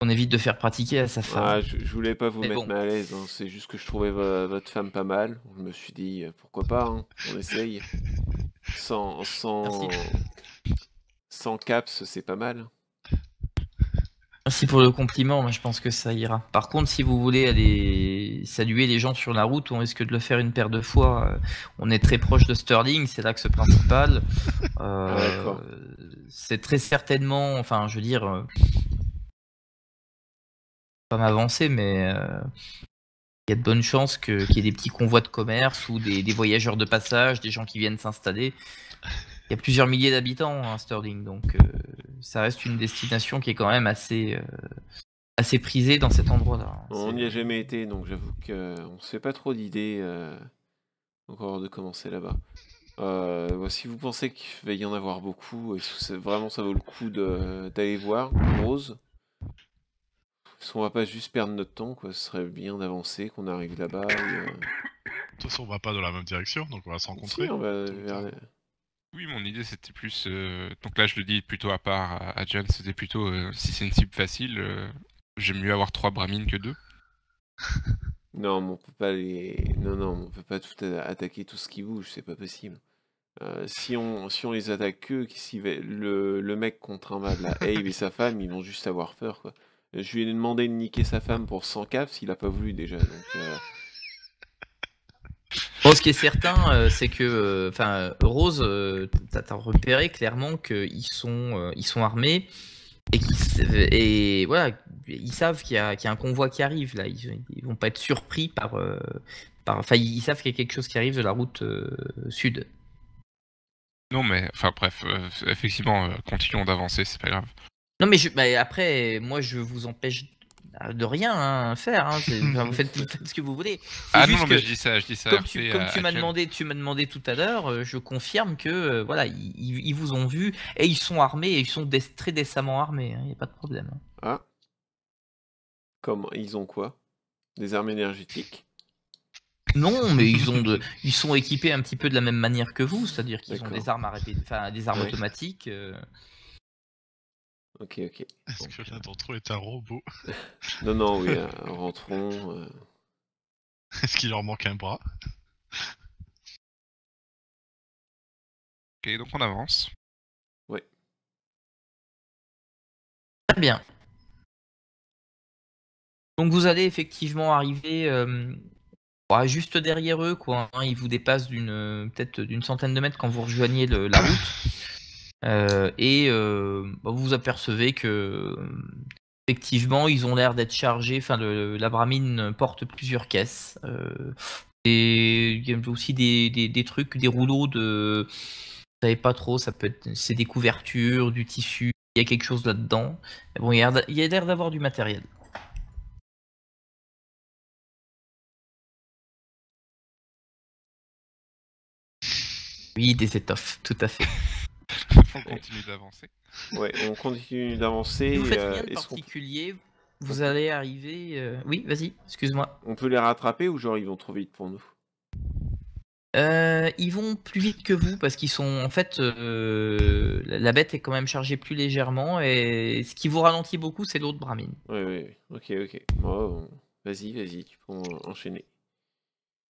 évite de faire pratiquer à sa femme. Ah, je voulais pas vous mettre mal à l'aise, hein. C'est juste que je trouvais votre femme pas mal. Je me suis dit, pourquoi pas, hein. On essaye. Sans caps, c'est pas mal. Merci pour le compliment, mais je pense que ça ira. Par contre, si vous voulez aller saluer les gens sur la route, on risque de le faire une paire de fois. On est très proche de Sterling, c'est l'axe principal. C'est très certainement, enfin, je veux dire, pas m'avancer, mais il y a de bonnes chances qu'il y ait des petits convois de commerce ou des voyageurs de passage, des gens qui viennent s'installer. Il y a plusieurs milliers d'habitants à Sterling, donc ça reste une destination qui est quand même assez prisée dans cet endroit-là. On n'y a jamais été, donc j'avoue qu'on ne se fait pas trop d'idées encore de commencer là-bas. Si vous pensez qu'il va y en avoir beaucoup, vraiment ça vaut le coup d'aller voir Rose. Parce qu'on va pas juste perdre notre temps, quoi. Ce serait bien d'avancer, qu'on arrive là-bas. De toute façon, on va pas dans la même direction, donc on va se rencontrer. Si, on va vers... Oui, mon idée c'était plus, donc là je le dis plutôt à part à John, c'était plutôt si c'est une cible facile, j'aime mieux avoir 3 bramines que 2. Non, mais on peut pas on peut pas tout attaquer tout ce qui bouge, c'est pas possible. Si on les attaque le mec contre un mal, Abe et sa femme, ils vont juste avoir peur, quoi. Je lui ai demandé de niquer sa femme pour 100 caps, il a pas voulu déjà, donc... Bon, ce qui est certain, c'est que, Rose, t'as repéré clairement qu'ils sont, armés et voilà, ils savent qu'il y a un convoi qui arrive là. Ils vont pas être surpris par, ils savent qu'il y a quelque chose qui arrive de la route sud. Non, mais enfin bref, effectivement, continuons d'avancer, c'est pas grave. Non, mais après, moi, je vous empêche de rien faire. Hein, vous faites ce que vous voulez. Ah non, mais je dis ça. Comme tu m'as demandé tout à l'heure, je confirme que voilà, ils vous ont vu et ils sont armés et ils sont très décemment armés. Il n'y a pas de problème. Ah. Comment ils ont quoi? Des armes énergétiques? Non, mais ils sont équipés un petit peu de la même manière que vous, c'est-à-dire qu'ils ont des armes à répéter, des armes automatiques. Ok. Est-ce que l'un d'entre eux est un robot? Non, oui, rentrons. Est-ce qu'il leur manque un bras? Ok, donc on avance. Ouais. Très bien. Donc vous allez effectivement arriver. Juste derrière eux, quoi. Hein, ils vous dépassent peut-être d'une centaine de mètres quand vous rejoignez la route. Vous vous apercevez que effectivement, ils ont l'air d'être chargés. Enfin, la Brahmin porte plusieurs caisses. Il y a aussi des trucs, des rouleaux de. Vous savez pas trop. Ça peut être. C'est des couvertures, du tissu. Il y a quelque chose là-dedans. Bon, il y a l'air d'avoir du matériel. Oui, des étoffes, tout à fait. On continue d'avancer. Ouais, on continue d'avancer. Vous faites rien de particulier, vous allez arriver... Oui, vas-y, excuse-moi. On peut les rattraper ou genre ils vont trop vite pour nous? Ils vont plus vite que vous parce qu'ils sont... En fait, la bête est quand même chargée plus légèrement et ce qui vous ralentit beaucoup, c'est l'autre Brahmin. Oui, ok. Oh, vas-y, tu peux enchaîner.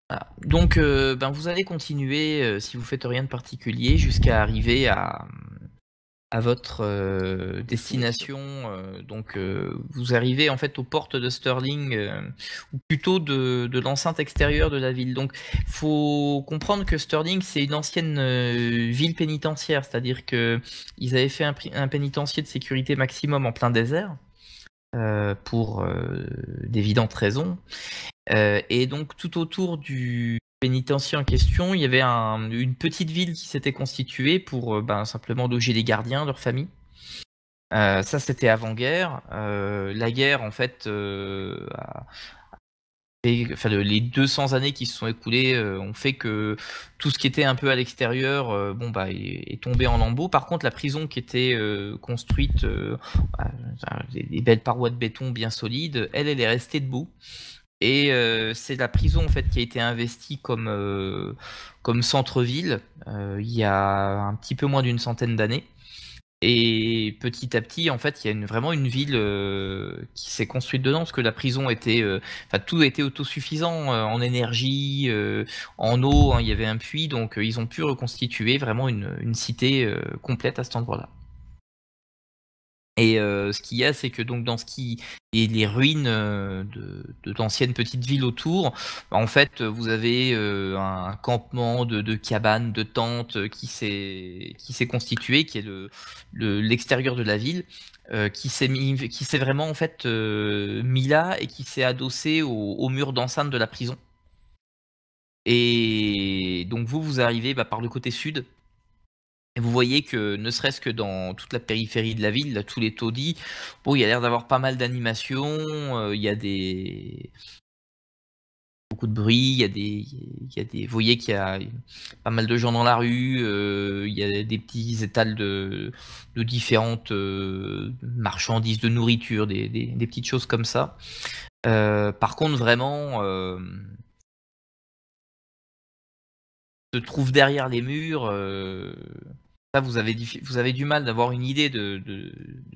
Voilà. Donc vous allez continuer, si vous faites rien de particulier, jusqu'à arriver à votre destination. Vous arrivez en fait aux portes de Sterling, ou plutôt de l'enceinte extérieure de la ville. Donc faut comprendre que Sterling, c'est une ancienne ville pénitentiaire, c'est-à-dire que ils avaient fait un pénitencier de sécurité maximum en plein désert. Pour d'évidentes raisons. Et donc tout autour du pénitencier en question, il y avait une petite ville qui s'était constituée pour simplement loger les gardiens, leurs familles. Ça c'était avant-guerre. La guerre en fait, les 200 années qui se sont écoulées ont fait que tout ce qui était un peu à l'extérieur est tombé en lambeaux. Par contre, la prison qui était construite, des belles parois de béton bien solides, elle est restée debout. Et c'est la prison en fait qui a été investie comme centre-ville il y a un petit peu moins d'une centaine d'années. Et petit à petit, en fait, il y a vraiment une ville qui s'est construite dedans, parce que la prison était, tout était autosuffisant en énergie, en eau. Il y avait un puits, donc ils ont pu reconstituer vraiment une cité complète à cet endroit-là. Et ce qu'il y a, c'est que donc dans les ruines de l'ancienne petite ville autour, en fait, vous avez un campement de cabanes, de tentes qui s'est constitué, qui est l'extérieur de la ville, qui s'est vraiment en fait mis là et qui s'est adossé au mur d'enceinte de la prison. Et donc vous arrivez par le côté sud. Et vous voyez que, ne serait-ce que dans toute la périphérie de la ville, là, tous les taudis, il y a l'air d'avoir pas mal d'animations, il y a beaucoup de bruit, vous voyez qu'il y a pas mal de gens dans la rue, il y a des petits étals de différentes marchandises, de nourriture, des petites choses comme ça. Par contre, vraiment... se trouve derrière les murs... Là, vous avez du mal d'avoir une idée de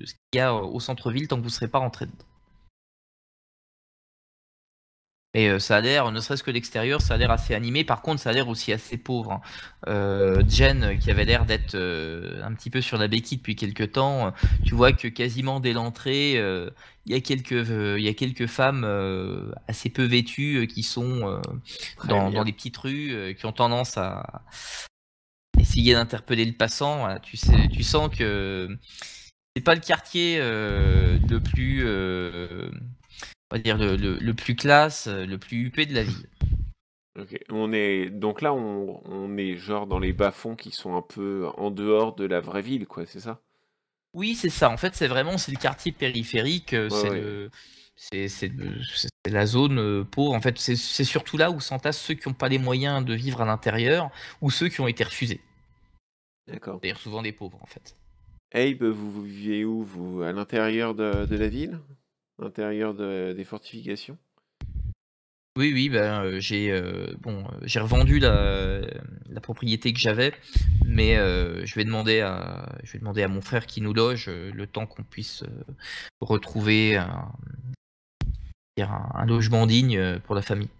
ce qu'il y a au centre-ville tant que vous ne serez pas rentré dedans. Mais ça a l'air, ne serait-ce que l'extérieur, ça a l'air assez animé. Par contre, ça a l'air aussi assez pauvre. Jen, qui avait l'air d'être un petit peu sur la béquille depuis quelques temps, tu vois que quasiment dès l'entrée, il y a quelques femmes assez peu vêtues qui sont dans les petites rues, qui ont tendance à essayer d'interpeller le passant. Voilà, tu sens que c'est pas le quartier le plus... on va dire le plus classe, le plus huppé de la ville. Okay. On est donc là, on est genre dans les bas-fonds qui sont un peu en dehors de la vraie ville, quoi, c'est ça? Oui, c'est ça. En fait, c'est vraiment le quartier périphérique, ouais, c'est la zone pauvre. En fait, c'est surtout là où s'entassent ceux qui n'ont pas les moyens de vivre à l'intérieur ou ceux qui ont été refusés. D'accord. D'ailleurs, souvent des pauvres, en fait. Abe, vous viviez où, vous? À l'intérieur de la ville? Intérieur des fortifications? Oui, oui, ben, j'ai revendu la propriété que j'avais, mais je vais demander à mon frère qui nous loge le temps qu'on puisse retrouver un logement digne pour la famille.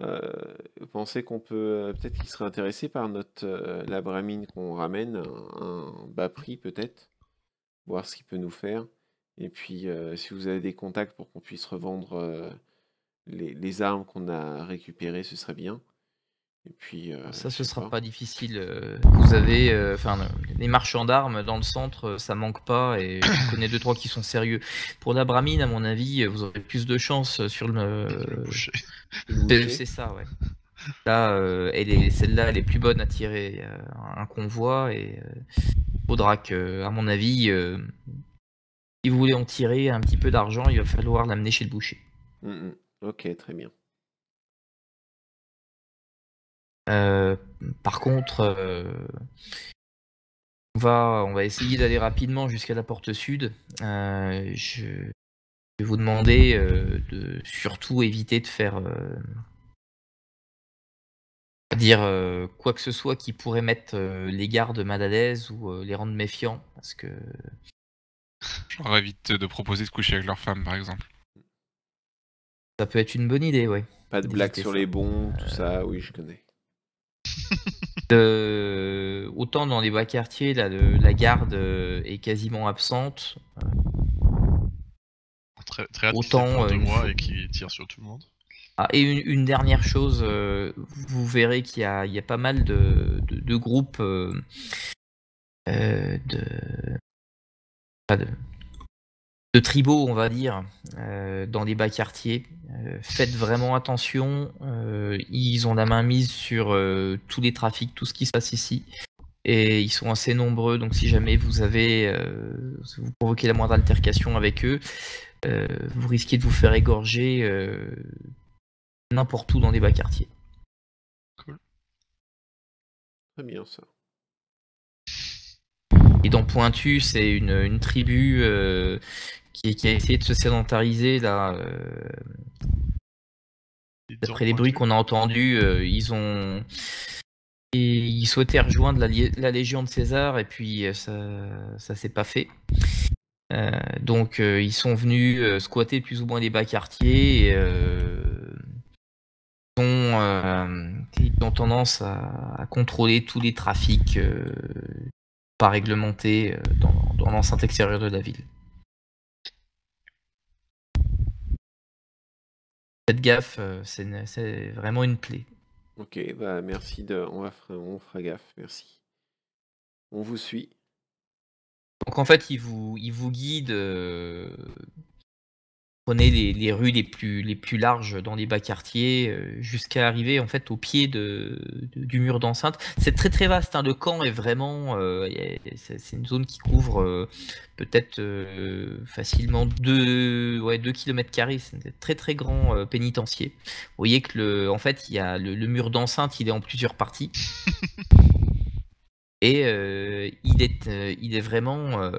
Vous pensez qu'on peut-être qu'il serait intéressé par la bramine qu'on ramène, un bas prix peut-être, voir ce qu'il peut nous faire? Et puis, si vous avez des contacts pour qu'on puisse revendre les armes qu'on a récupérées, ce serait bien. Et puis, ça, ce sera pas difficile. Vous avez, les marchands d'armes dans le centre, ça manque pas. Et je connais deux, trois qui sont sérieux. Pour la bramine, à mon avis, vous aurez plus de chance sur le c'est ça, ouais. Là, celle-là, elle est plus bonne à tirer un convoi. Et faudra que, à mon avis... si vous voulez en tirer un petit peu d'argent, il va falloir l'amener chez le boucher. Mmh, ok, très bien. Par contre, on va essayer d'aller rapidement jusqu'à la porte sud. Je vais vous demander de surtout éviter de faire quoi que ce soit qui pourrait mettre les gardes mal à l'aise ou les rendre méfiants, parce que... J'aurais vite de proposer de se coucher avec leur femme, par exemple. Ça peut être une bonne idée, ouais. Pas de blagues sur les bons, tout ça, oui, je connais. Autant dans les bas quartiers, là, la garde est quasiment absente. Très, très autant de moi et qui tire sur tout le monde. Ah, et une dernière chose, vous verrez qu'il y a pas mal de groupes de tribaux, on va dire, dans les bas quartiers. Faites vraiment attention, ils ont la main mise sur tous les trafics, tout ce qui se passe ici, et ils sont assez nombreux, donc si jamais vous provoquez la moindre altercation avec eux, vous risquez de vous faire égorger n'importe où dans les bas quartiers. Cool. Très bien ça. Et dans Pointu, c'est une tribu qui a essayé de se sédentariser, là. D'après les bruits qu'on a entendus, ils souhaitaient rejoindre la Légion de César, et puis ça s'est pas fait. Donc ils sont venus squatter plus ou moins les bas quartiers, et ils ont tendance à contrôler tous les trafics pas réglementé dans l'enceinte extérieure de la ville. Faites gaffe, c'est vraiment une plaie. Ok, bah merci, on fera gaffe, merci. On vous suit. Donc en fait, il vous guide, prenez les rues les plus larges dans les bas quartiers jusqu'à arriver en fait au pied du mur d'enceinte. C'est très très vaste, hein. Le camp est vraiment c'est une zone qui couvre peut-être facilement 2 km², c'est un très très grand pénitencier. Vous voyez que le mur d'enceinte, il est en plusieurs parties. Et il est vraiment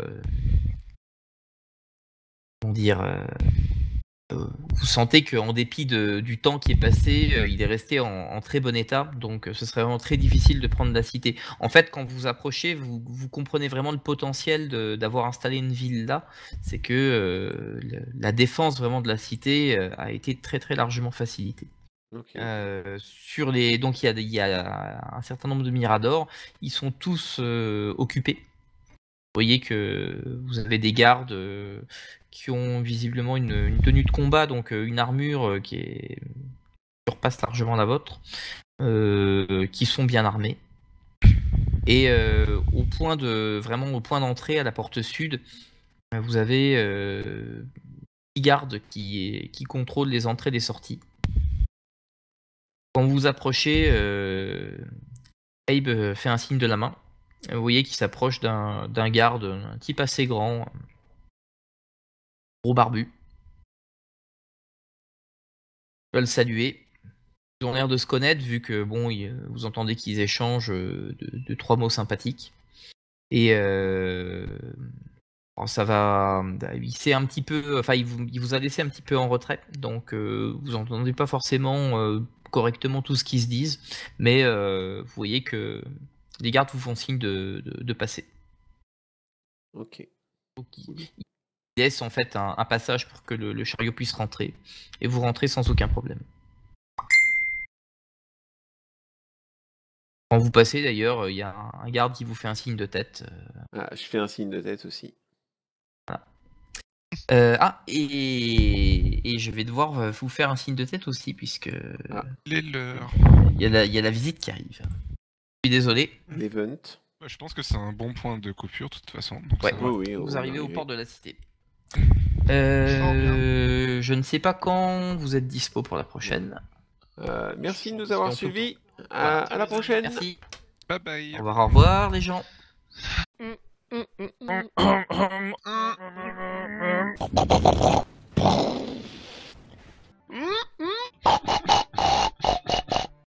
vous sentez qu'en dépit du temps qui est passé, il est resté en très bon état, donc ce serait vraiment très difficile de prendre la cité. En fait, quand vous approchez, vous comprenez vraiment le potentiel d'avoir installé une ville là, c'est que la défense vraiment de la cité a été très très largement facilitée. Okay. Donc il y a un certain nombre de miradors, ils sont tous occupés. Vous voyez que vous avez des gardes qui ont visiblement une tenue de combat, donc une armure qui surpasse largement la vôtre, qui sont bien armés. Et au point d'entrée à la porte sud, vous avez des gardes qui contrôlent les entrées et les sorties. Quand vous approchez, Abe fait un signe de la main. Vous voyez qu'il s'approche d'un garde, un type assez grand, gros barbu. Je vais le saluer. Ils ont l'air de se connaître, vu que bon, vous entendez qu'ils échangent de trois mots sympathiques. Et ça va. Il vous a laissé un petit peu en retrait, donc vous n'entendez pas forcément correctement tout ce qu'ils se disent, mais vous voyez que les gardes vous font signe de passer. Ok. Donc, ils laissent en fait un passage pour que le chariot puisse rentrer, et vous rentrez sans aucun problème. Quand vous passez d'ailleurs, il y a un garde qui vous fait un signe de tête. Ah, je fais un signe de tête aussi. Voilà. Et je vais devoir vous faire un signe de tête aussi, puisque il y a la visite qui arrive. Je suis désolé. L'event. Je pense que c'est un bon point de coupure de toute façon. Donc ouais. Vous arrivez au port de la cité. Je ne sais pas quand vous êtes dispo pour la prochaine. Merci de nous avoir suivis. À la prochaine. Merci. Bye bye. Au revoir les gens.